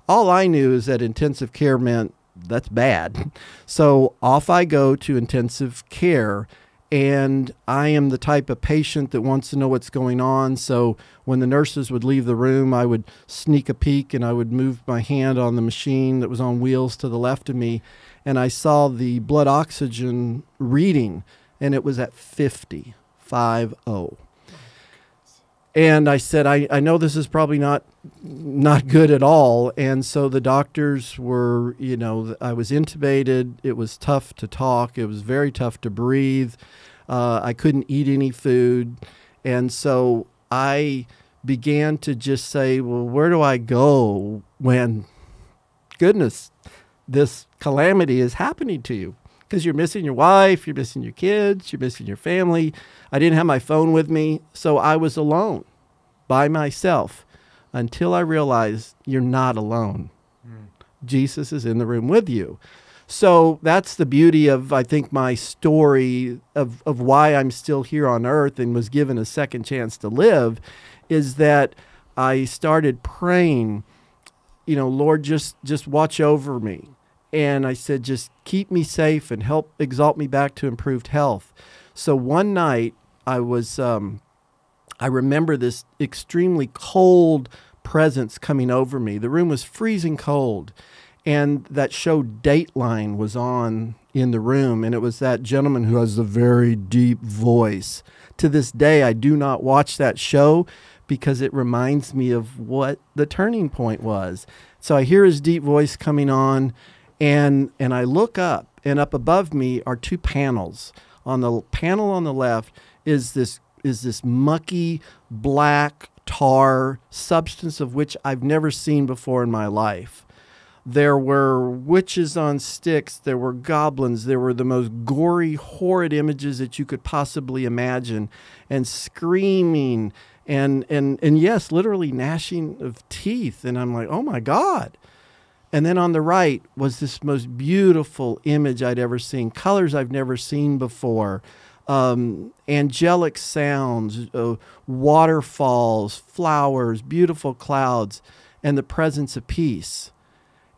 All I knew is that intensive care meant that's bad. So off I go to intensive care, and I am the type of patient that wants to know what's going on. So when the nurses would leave the room, I would sneak a peek, and I would move my hand on the machine that was on wheels to the left of me, and I saw the blood oxygen reading, and it was at fifty, five oh. And I said, I, I know this is probably not not good at all. And so the doctors were, you know, I was intubated. It was tough to talk. It was very tough to breathe. Uh, I couldn't eat any food. And so I began to just say, well, where do I go when, goodness, this calamity is happening to you? Because you're missing your wife, you're missing your kids, you're missing your family. I didn't have my phone with me, so I was alone by myself until I realized you're not alone. Mm. Jesus is in the room with you. So that's the beauty of, I think, my story of, of why I'm still here on earth and was given a second chance to live, is that I started praying, you know, Lord, just, just watch over me. And I said, just keep me safe and help exalt me back to improved health. So one night I was, um, I remember this extremely cold presence coming over me. The room was freezing cold. And that show Dateline was on in the room. And it was that gentleman who has a very deep voice. To this day, I do not watch that show because it reminds me of what the turning point was. So I hear his deep voice coming on. And, and I look up, and up above me are two panels. On the panel on the left is this, is this mucky, black tar substance of which I've never seen before in my life. There were witches on sticks. There were goblins. There were the most gory, horrid images that you could possibly imagine, and screaming, and, and, and yes, literally gnashing of teeth. And I'm like, oh, my God. And then on the right was this most beautiful image I'd ever seen, colors I've never seen before, um, angelic sounds, uh, waterfalls, flowers, beautiful clouds, and the presence of peace.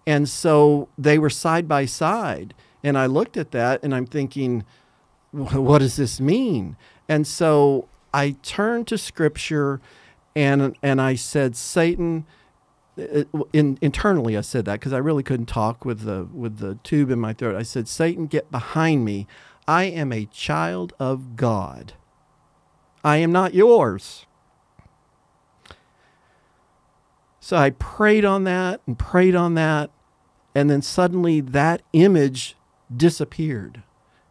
And so they were side by side. And I looked at that, and I'm thinking, what does this mean? And so I turned to Scripture, and, and I said, Satan... In, internally, I said that because I really couldn't talk with the with the tube in my throat. I said, Satan, get behind me. I am a child of God. I am not yours. So I prayed on that and prayed on that. And then suddenly that image disappeared.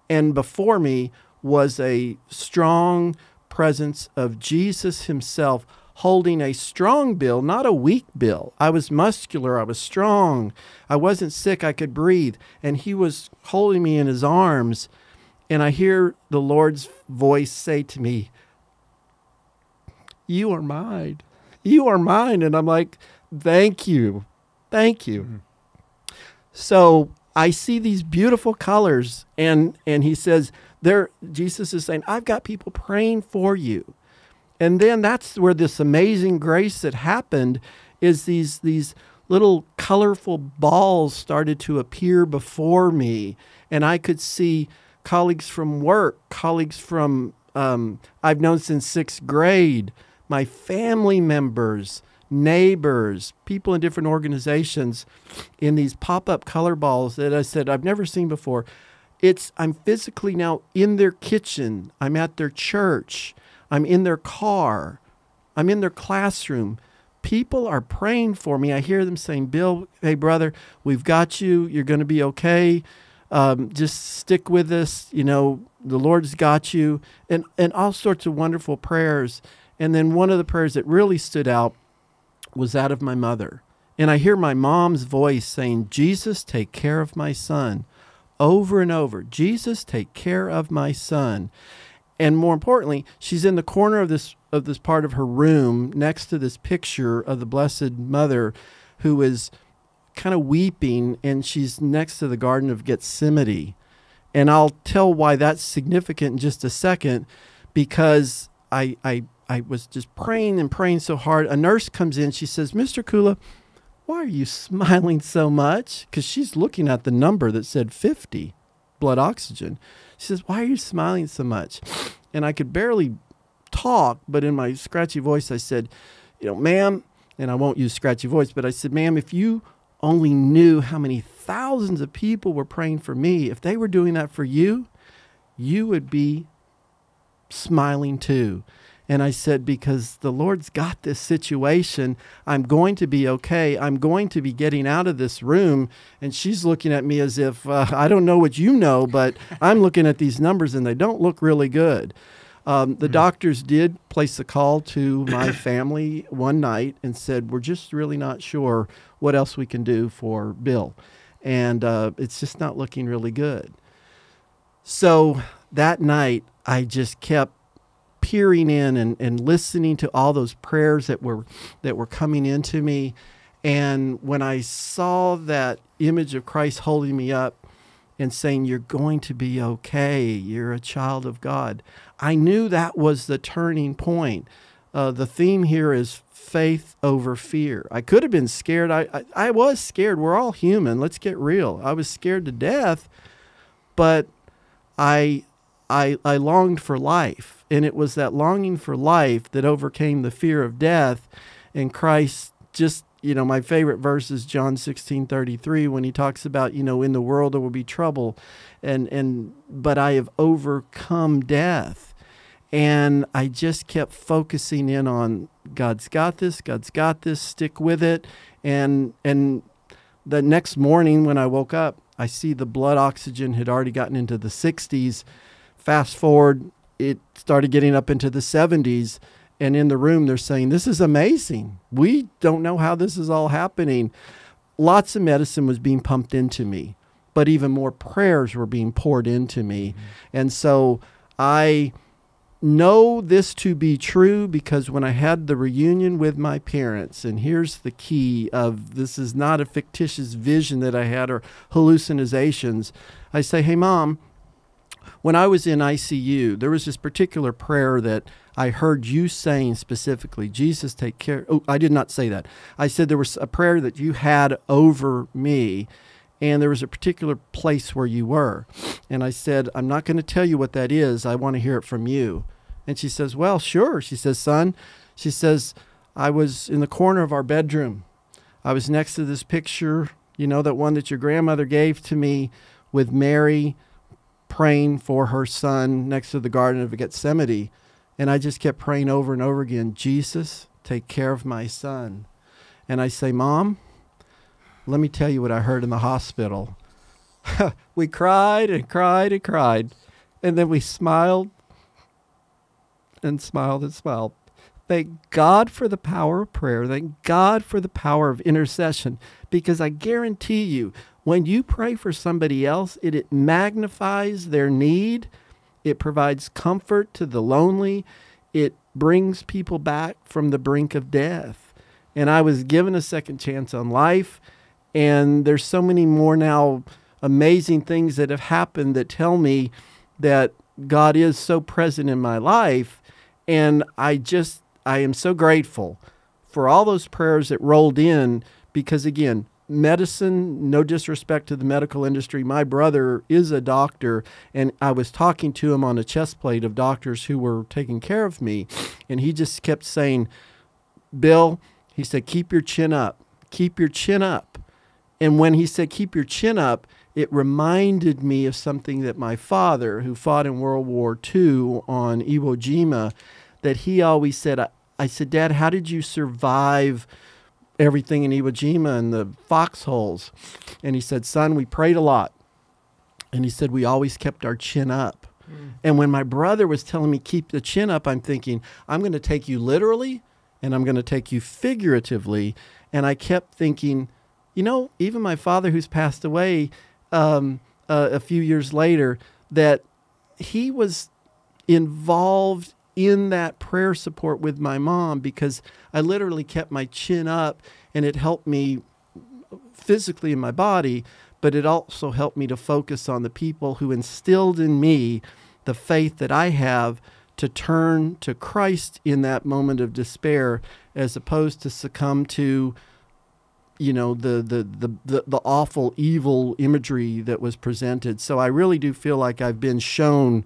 And before me was a strong presence of Jesus himself, holding a strong bill, not a weak bill. I was muscular. I was strong. I wasn't sick. I could breathe. And he was holding me in his arms. And I hear the Lord's voice say to me, you are mine. You are mine. And I'm like, thank you. Thank you. Mm-hmm. So I see these beautiful colors. And, and he says, there, Jesus is saying, I've got people praying for you. And then that's where this amazing grace that happened is these, these little colorful balls started to appear before me, and I could see colleagues from work, colleagues from um, I've known since sixth grade, my family members, neighbors, people in different organizations in these pop-up color balls that I said I've never seen before. It's I'm physically now in their kitchen. I'm at their church. I'm in their car. I'm in their classroom. People are praying for me. I hear them saying, Bill, hey, brother, we've got you. You're going to be okay. Um, just stick with us. You know, the Lord's got you. And, and all sorts of wonderful prayers. And then one of the prayers that really stood out was that of my mother. And I hear my mom's voice saying, Jesus, take care of my son. Over and over, Jesus, take care of my son. And more importantly, she's in the corner of this of this part of her room next to this picture of the Blessed Mother, who is kind of weeping, and she's next to the Garden of Gethsemane. And I'll tell why that's significant in just a second, because I I, I was just praying and praying so hard. A nurse comes in. She says, Mister Kula, why are you smiling so much? Because she's looking at the number that said fifty, blood oxygen. She says, why are you smiling so much? And I could barely talk, but in my scratchy voice, I said, you know, ma'am, and I won't use scratchy voice, but I said, ma'am, if you only knew how many thousands of people were praying for me, if they were doing that for you, you would be smiling too. And I said, because the Lord's got this situation, I'm going to be okay. I'm going to be getting out of this room. And she's looking at me as if, uh, I don't know what you know, but I'm looking at these numbers and they don't look really good. Um, the mm-hmm. doctors did place a call to my family one night and said, we're just really not sure what else we can do for Bill. And uh, it's just not looking really good. So that night, I just kept peering in and, and listening to all those prayers that were that were coming into me. And when I saw that image of Christ holding me up and saying, you're going to be okay, you're a child of God, I knew that was the turning point. Uh, the theme here is faith over fear. I could have been scared. I, I, I was scared. We're all human. Let's get real. I was scared to death, but I... I, I longed for life, and it was that longing for life that overcame the fear of death. And Christ just, you know, my favorite verse is John sixteen thirty-three, when he talks about, you know, in the world there will be trouble, and, and but I have overcome death. And I just kept focusing in on God's got this, God's got this, stick with it. And, and the next morning when I woke up, I see the blood oxygen had already gotten into the sixties. Fast forward, it started getting up into the seventies, and in the room they're saying, this is amazing. We don't know how this is all happening. Lots of medicine was being pumped into me, but even more prayers were being poured into me. Mm-hmm. And so I know this to be true, because when I had the reunion with my parents, and here's the key of this is not a fictitious vision that I had or hallucinations, I say, hey, Mom, when I was in I C U, there was this particular prayer that I heard you saying specifically, Jesus, take care. Oh, I did not say that. I said there was a prayer that you had over me, and there was a particular place where you were. And I said, I'm not going to tell you what that is. I want to hear it from you. And she says, well, sure. She says, son, she says, I was in the corner of our bedroom. I was next to this picture, you know, that one that your grandmother gave to me with Mary praying for her son next to the Garden of Gethsemane. And I just kept praying over and over again, Jesus, take care of my son. And I say, Mom, let me tell you what I heard in the hospital. We cried and cried and cried. And then we smiled and smiled and smiled. Thank God for the power of prayer. Thank God for the power of intercession. Because I guarantee you, when you pray for somebody else, it, it magnifies their need. It provides comfort to the lonely. It brings people back from the brink of death. And I was given a second chance on life. And there's so many more now amazing things that have happened that tell me that God is so present in my life. And I just, I am so grateful for all those prayers that rolled in, because, again, medicine, no disrespect to the medical industry. My brother is a doctor, and I was talking to him on a chest plate of doctors who were taking care of me, and he just kept saying, Bill, he said, keep your chin up, keep your chin up. And when he said, keep your chin up, it reminded me of something that my father, who fought in World War Two on Iwo Jima, that he always said, I, I said, Dad, how did you survive everything in Iwo Jima and the foxholes? And he said, son, we prayed a lot. And he said, we always kept our chin up. Mm. And when my brother was telling me, keep the chin up, I'm thinking, I'm going to take you literally, and I'm going to take you figuratively. And I kept thinking, you know, even my father, who's passed away um, uh, a few years later, that he was involved in that prayer support with my mom, because I literally kept my chin up, and it helped me physically in my body, but it also helped me to focus on the people who instilled in me the faith that I have to turn to Christ in that moment of despair, as opposed to succumb to, you know, the, the, the, the, the awful, evil imagery that was presented. So I really do feel like I've been shown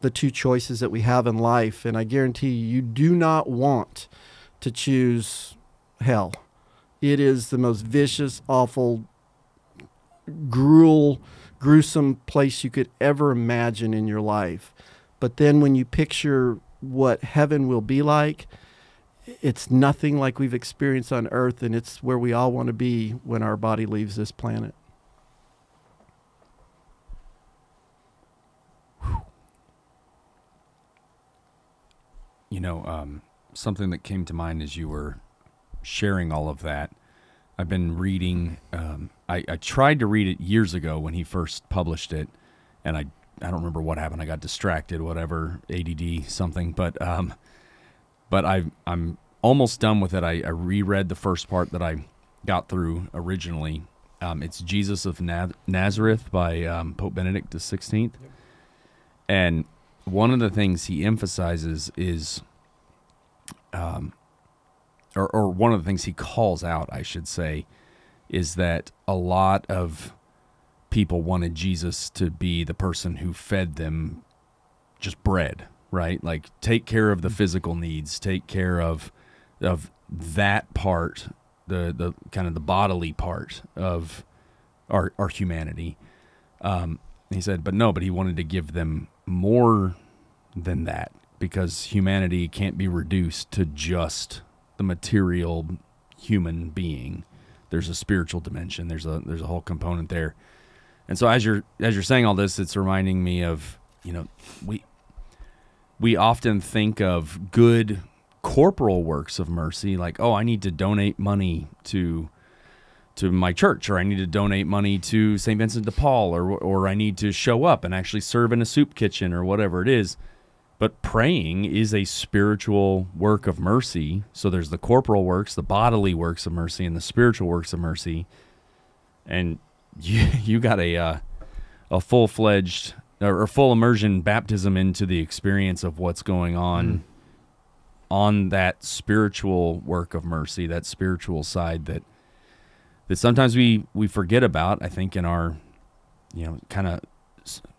the two choices that we have in life. And I guarantee you, you do not want to choose hell. It is the most vicious, awful, gruel, gruesome place you could ever imagine in your life. But then when you picture what heaven will be like, it's nothing like we've experienced on earth, and it's where we all want to be when our body leaves this planet. You know, um, something that came to mind as you were sharing all of that, I've been reading, um, I, I tried to read it years ago when he first published it, and I, I don't remember what happened. I got distracted, whatever, A D D, something, but um, but I, I'm almost done with it. I, I reread the first part that I got through originally. Um, it's Jesus of Naz Nazareth by um, Pope Benedict the sixteenth, yep. And one of the things he emphasizes is, um, or, or one of the things he calls out, I should say, is that a lot of people wanted Jesus to be the person who fed them just bread, right? Like, take care of the physical needs, take care of of that part, the the kind of the bodily part of our our humanity. Um, he said, but no, but he wanted to give them more than that, because humanity can't be reduced to just the material human being. There's a spiritual dimension. There's a there's a whole component there. And so as you're as you're saying all this, it's reminding me of, you know, we we often think of good corporal works of mercy, like, oh, I need to donate money to to my church, or I need to donate money to Saint Vincent de Paul, or, or I need to show up and actually serve in a soup kitchen, or whatever it is. But praying is a spiritual work of mercy. So there's the corporal works, the bodily works of mercy, and the spiritual works of mercy. And you, you got a, uh, a full-fledged or full immersion baptism into the experience of what's going on mm. on that spiritual work of mercy, that spiritual side that that sometimes we, we forget about, I think, in our, you know, kind of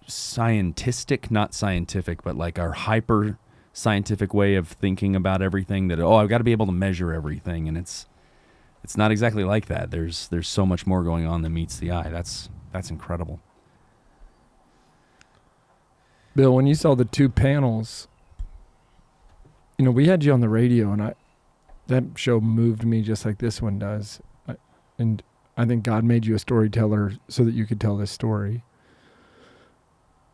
scientistic, not scientific, but like our hyper-scientific way of thinking about everything, that, oh, I've got to be able to measure everything. And it's it's not exactly like that. There's there's so much more going on than meets the eye. That's, that's incredible. Bill, when you saw the two panels, you know, we had you on the radio, and I that show moved me just like this one does. And I think God made you a storyteller so that you could tell this story.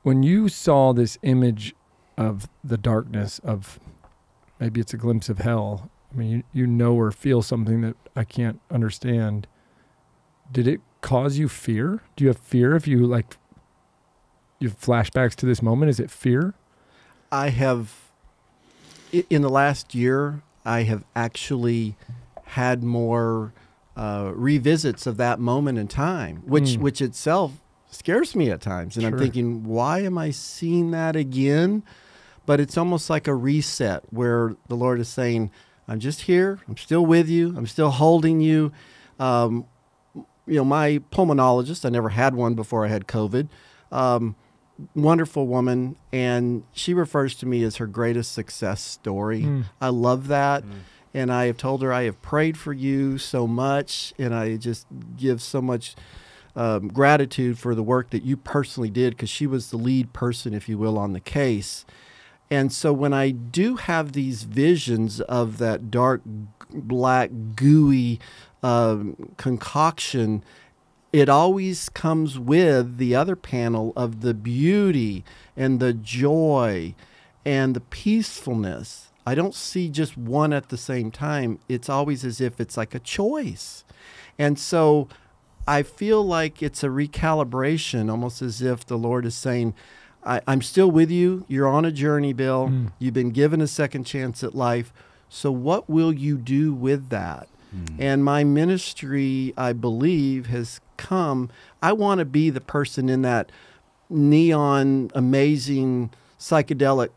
When you saw this image of the darkness of, maybe it's a glimpse of hell, I mean, you, you know or feel something that I can't understand. Did it cause you fear? Do you have fear if you, like, you have flashbacks to this moment? Is it fear? I have, in the last year, I have actually had more Uh, revisits of that moment in time, which mm. which itself scares me at times. And sure. I'm thinking, why am I seeing that again? But it's almost like a reset where the Lord is saying, I'm just here. I'm still with you. I'm still holding you. Um, you know, my pulmonologist, I never had one before I had COVID, um, wonderful woman, and she refers to me as her greatest success story. Mm. I love that. Mm. And I have told her, I have prayed for you so much, and I just give so much um, gratitude for the work that you personally did, because she was the lead person, if you will, on the case. And so when I do have these visions of that dark, black, gooey um, concoction, it always comes with the other panel of the beauty and the joy and the peacefulness. I don't see just one at the same time. It's always as if it's like a choice. And so I feel like it's a recalibration, almost as if the Lord is saying, I, I'm still with you. You're on a journey, Bill. Mm. You've been given a second chance at life. So what will you do with that? Mm. And my ministry, I believe, has come. I want to be the person in that neon, amazing, psychedelic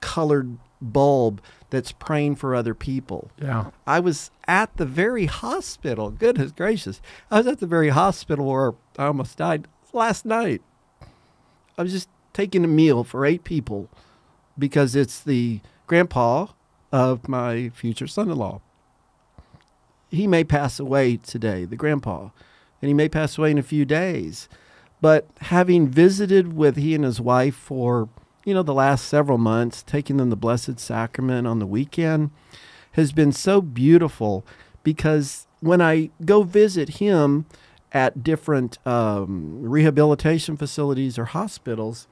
colored bulb that's praying for other people. Yeah. I was at the very hospital. Goodness gracious. I was at the very hospital where I almost died last night. I was just taking a meal for eight people because it's the grandpa of my future son-in-law. He may pass away today, the grandpa, and he may pass away in a few days. But having visited with he and his wife for, you know, the last several months, taking them the Blessed Sacrament on the weekend, has been so beautiful, because when I go visit him at different um, rehabilitation facilities or hospitals,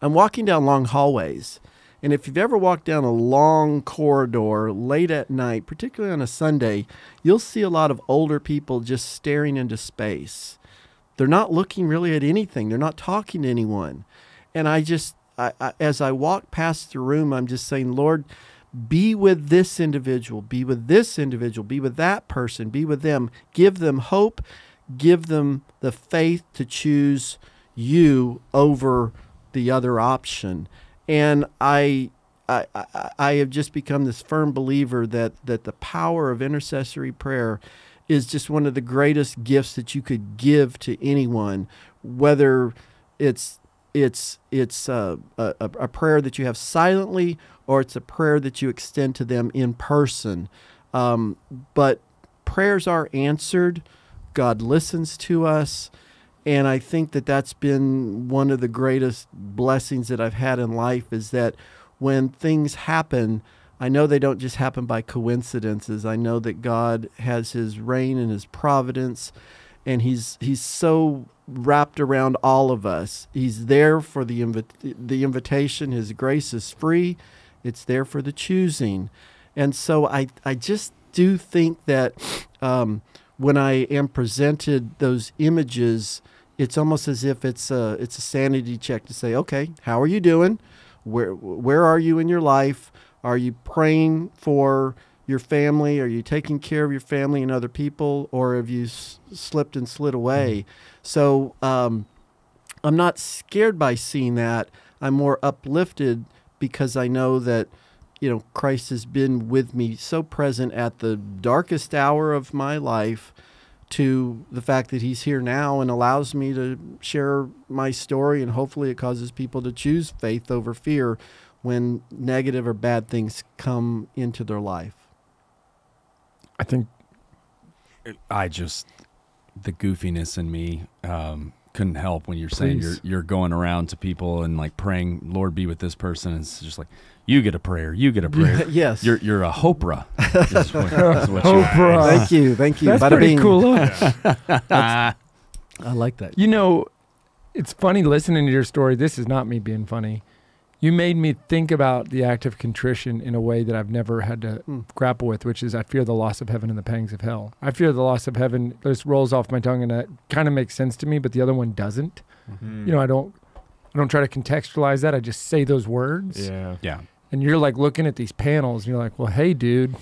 I'm walking down long hallways. And if you've ever walked down a long corridor late at night, particularly on a Sunday, you'll see a lot of older people just staring into space. They're not looking really at anything. They're not talking to anyone. And I just, I, I, as I walk past the room, I'm just saying, Lord, be with this individual, be with this individual, be with that person, be with them. Give them hope, give them the faith to choose you over the other option. And I, I, I, I have just become this firm believer that, that the power of intercessory prayer is just one of the greatest gifts that you could give to anyone, whether it's, it's, it's a, a, a prayer that you have silently or it's a prayer that you extend to them in person. Um, but prayers are answered. God listens to us. And I think that that's been one of the greatest blessings that I've had in life, is that when things happen, I know they don't just happen by coincidences. I know that God has his reign and his providence, and he's, he's so wrapped around all of us. He's there for the, invi- the invitation. His grace is free. It's there for the choosing. And so I, I just do think that um, when I am presented those images, it's almost as if it's a, it's a sanity check to say, okay, how are you doing? Where, where are you in your life? Are you praying for your family? Are you taking care of your family and other people? Or have you s slipped and slid away? Mm-hmm. So um, I'm not scared by seeing that. I'm more uplifted because I know that, you know, Christ has been with me, so present at the darkest hour of my life, to the fact that he's here now and allows me to share my story, and hopefully it causes people to choose faith over fear when negative or bad things come into their life. I think I just, the goofiness in me um, couldn't help when you're Please. saying you're, you're going around to people and like praying, Lord, be with this person. And it's just like, you get a prayer. You get a prayer. Yes. You're, you're a Hopra. Is what, is what Hopra. Thank you. Thank you. That's Bada pretty bing. Cool. I like that. You know, it's funny listening to your story. This is not me being funny. You made me think about the act of contrition in a way that I've never had to mm. grapple with, which is I fear the loss of heaven and the pangs of hell. I fear the loss of heaven. This rolls off my tongue and it kind of makes sense to me, but the other one doesn't. Mm-hmm. You know, I don't, I don't try to contextualize that. I just say those words. Yeah. Yeah. And you're like looking at these panels and you're like, well, hey, dude,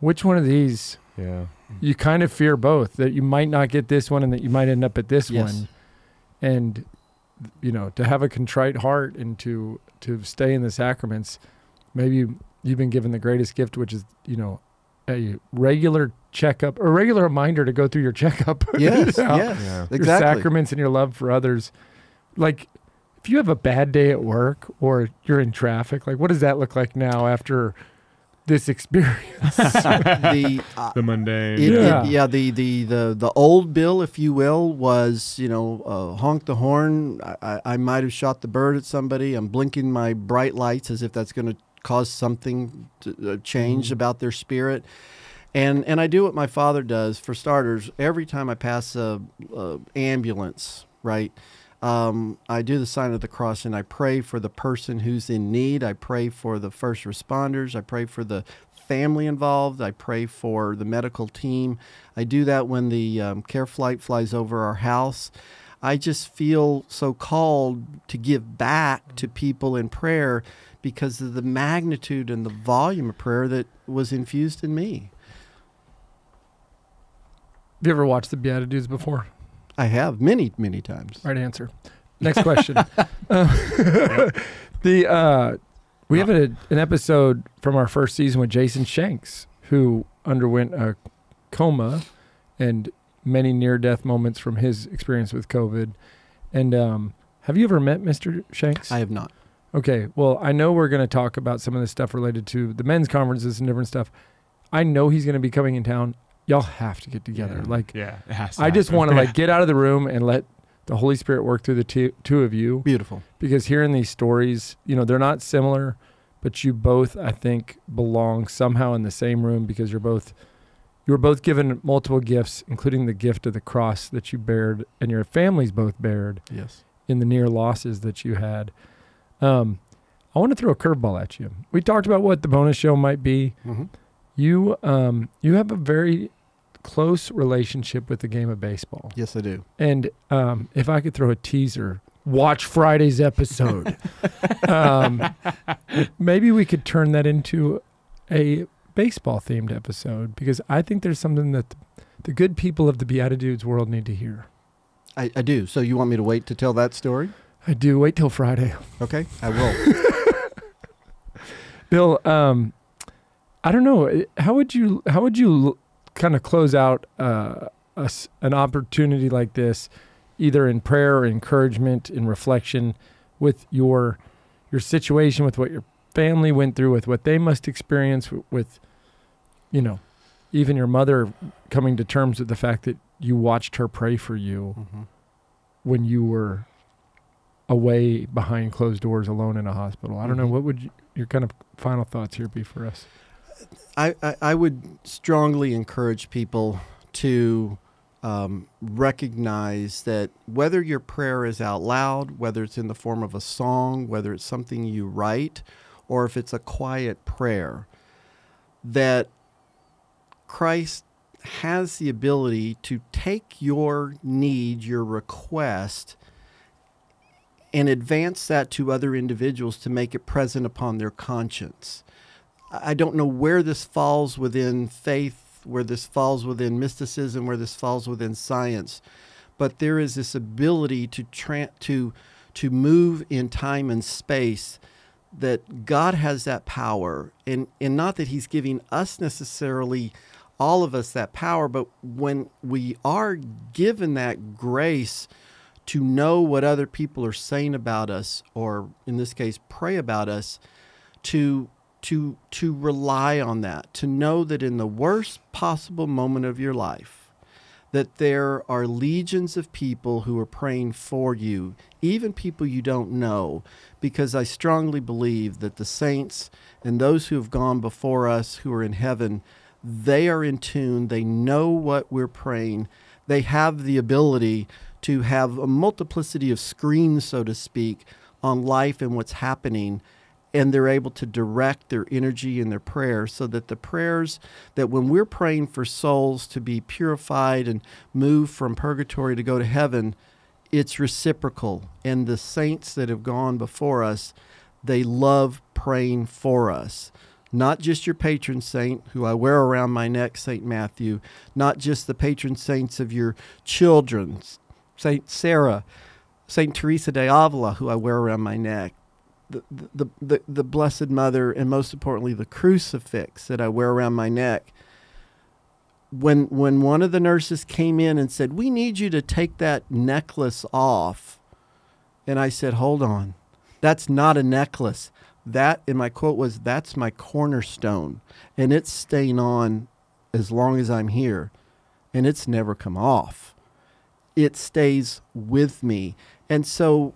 which one of these? Yeah. You kind of fear both, that you might not get this one and that you might end up at this yes. one. And, you know, to have a contrite heart and to, to stay in the sacraments, maybe you, you've been given the greatest gift, which is, you know, a regular checkup, a regular reminder to go through your checkup. Yes, you know? Yes, yeah. Your exactly. sacraments and your love for others. Like, if you have a bad day at work or you're in traffic, like, what does that look like now after this experience? the, uh, the mundane. It, yeah, it, yeah the, the, the, the old Bill, if you will, was, you know, uh, honk the horn. I, I might have shot the bird at somebody. I'm blinking my bright lights as if that's going to cause something to uh, change mm. about their spirit. And, and I do what my father does. For starters, every time I pass a, a ambulance, right, Um, I do the sign of the cross, and I pray for the person who's in need. I pray for the first responders. I pray for the family involved. I pray for the medical team. I do that when the um, care flight flies over our house. I just feel so called to give back to people in prayer because of the magnitude and the volume of prayer that was infused in me. Have you ever watched the Beatitudes before? I have many, many times. Right answer. Next question. uh, the uh, we have a, an episode from our first season with Jason Shanks, who underwent a coma and many near-death moments from his experience with COVID. And um, have you ever met Mister Shanks? I have not. Okay. Well, I know we're going to talk about some of this stuff related to the men's conferences and different stuff. I know he's going to be coming in town. Y'all have to get together. Yeah. Like, yeah, it has to I happen. Just want to like get out of the room and let the Holy Spirit work through the two, two of you. Beautiful. Because hearing these stories, you know, they're not similar, but you both, I think, belong somehow in the same room because you're both, you were both given multiple gifts, including the gift of the cross that you bared and your families both bared. Yes. In the near losses that you had. Um, I want to throw a curveball at you. We talked about what the bonus show might be. Mm-hmm. You um you have a very close relationship with the game of baseball. Yes, I do. And um, if I could throw a teaser, watch Friday's episode. um, maybe we could turn that into a baseball-themed episode because I think there's something that the good people of the Beatitudes world need to hear. I, I do. So you want me to wait to tell that story? I do. Wait till Friday. Okay, I will. Bill, um... I don't know. How would you how would you kind of close out uh, a, an opportunity like this, either in prayer or encouragement, in reflection, with your your situation, with what your family went through, with what they must experience, with, with you know, even your mother coming to terms with the fact that you watched her pray for you mm-hmm. when you were away behind closed doors, alone in a hospital. I don't mm-hmm. know. What would you, your kind of final thoughts here be for us? I, I, I would strongly encourage people to um, recognize that whether your prayer is out loud, whether it's in the form of a song, whether it's something you write, or if it's a quiet prayer, that Christ has the ability to take your need, your request, and advance that to other individuals to make it present upon their conscience. I don't know where this falls within faith, where this falls within mysticism, where this falls within science, but there is this ability to tra to to move in time and space that God has that power, and and not that He's giving us necessarily, all of us that power, but when we are given that grace to know what other people are saying about us, or in this case, pray about us, to to to rely on that, to know that in the worst possible moment of your life, that there are legions of people who are praying for you, even people you don't know, because I strongly believe that the saints and those who have gone before us who are in heaven, they are in tune, they know what we're praying, they have the ability to have a multiplicity of screens, so to speak, on life and what's happening, and they're able to direct their energy and their prayers so that the prayers that when we're praying for souls to be purified and moved from purgatory to go to heaven, it's reciprocal. And the saints that have gone before us, they love praying for us. Not just your patron saint, who I wear around my neck, Saint Matthew, not just the patron saints of your children, Saint Sarah, Saint Teresa de Avila, who I wear around my neck, The, the, the, the Blessed Mother, and most importantly, the crucifix that I wear around my neck, when when one of the nurses came in and said, "We need you to take that necklace off," and I said, "Hold on, that's not a necklace. That," and my quote was, "That's my cornerstone, and it's staying on as long as I'm here, and it's never come off. It stays with me." And so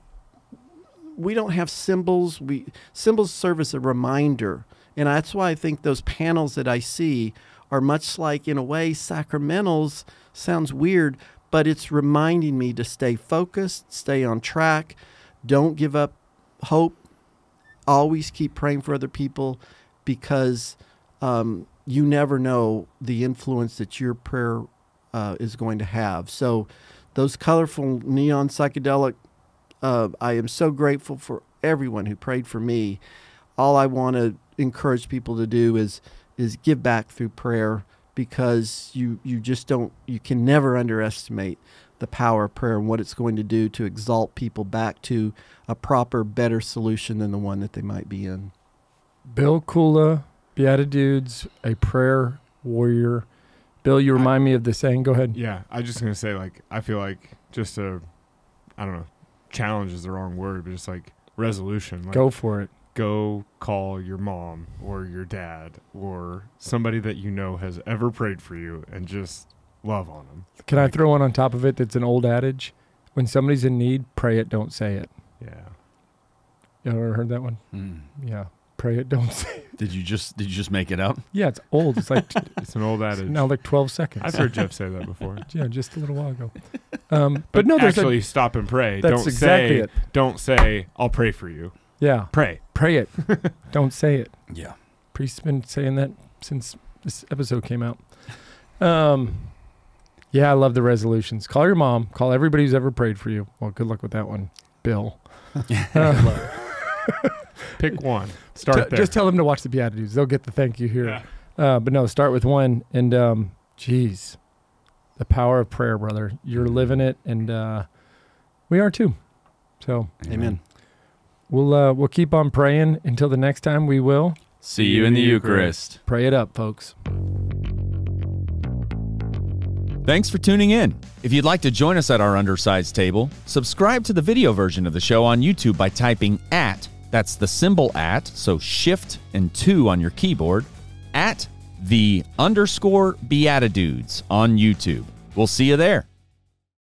we don't have symbols. We symbols serve as a reminder, and that's why I think those panels that I see are much like, in a way, sacramentals. Sounds weird, but it's reminding me to stay focused, stay on track, don't give up hope, always keep praying for other people, because um, you never know the influence that your prayer uh, is going to have. So those colorful neon psychedelic, uh, I am so grateful for everyone who prayed for me. All I want to encourage people to do is is give back through prayer, because you you just don't, you can never underestimate the power of prayer and what it's going to do to exalt people back to a proper, better solution than the one that they might be in. Bill Kula, BeatiDudes, a prayer warrior. Bill, you remind I, me of the saying. Go ahead. Yeah, I was just going to say, like, I feel like just a, I don't know, challenge is the wrong word, but just like resolution. Like, go for it. Go call your mom or your dad or somebody that you know has ever prayed for you and just love on them. Can I throw one on top of it that's an old adage? When somebody's in need, pray it, don't say it. Yeah. You ever heard that one? Mm. Yeah. Pray it, don't say it. Did you just did you just make it up? Yeah, it's old. It's like it's an old adage. Now like twelve seconds. I've heard Jeff say that before. Yeah, just a little while ago. Um, but, but no, there's actually a, stop and pray. That's don't exactly say, it. Don't say I'll pray for you. Yeah. Pray. Pray it. Don't say it. Yeah. Priest's been saying that since this episode came out. Um, yeah, I love the resolutions. Call your mom. Call everybody who's ever prayed for you. Well, good luck with that one, Bill. uh, Pick one. Start there. Just tell them to watch the Beatitudes. They'll get the thank you here. Yeah. Uh, but no, start with one. And, um, geez, the power of prayer, brother. You're living it, and uh, we are too. So, amen. amen. We'll, uh, we'll keep on praying until the next time. We will see you in the Eucharist. Pray it up, folks. Thanks for tuning in. If you'd like to join us at our undersized table, subscribe to the video version of the show on YouTube by typing at, that's the symbol at, so shift and two on your keyboard, at the underscore Beatidudes on YouTube. We'll see you there.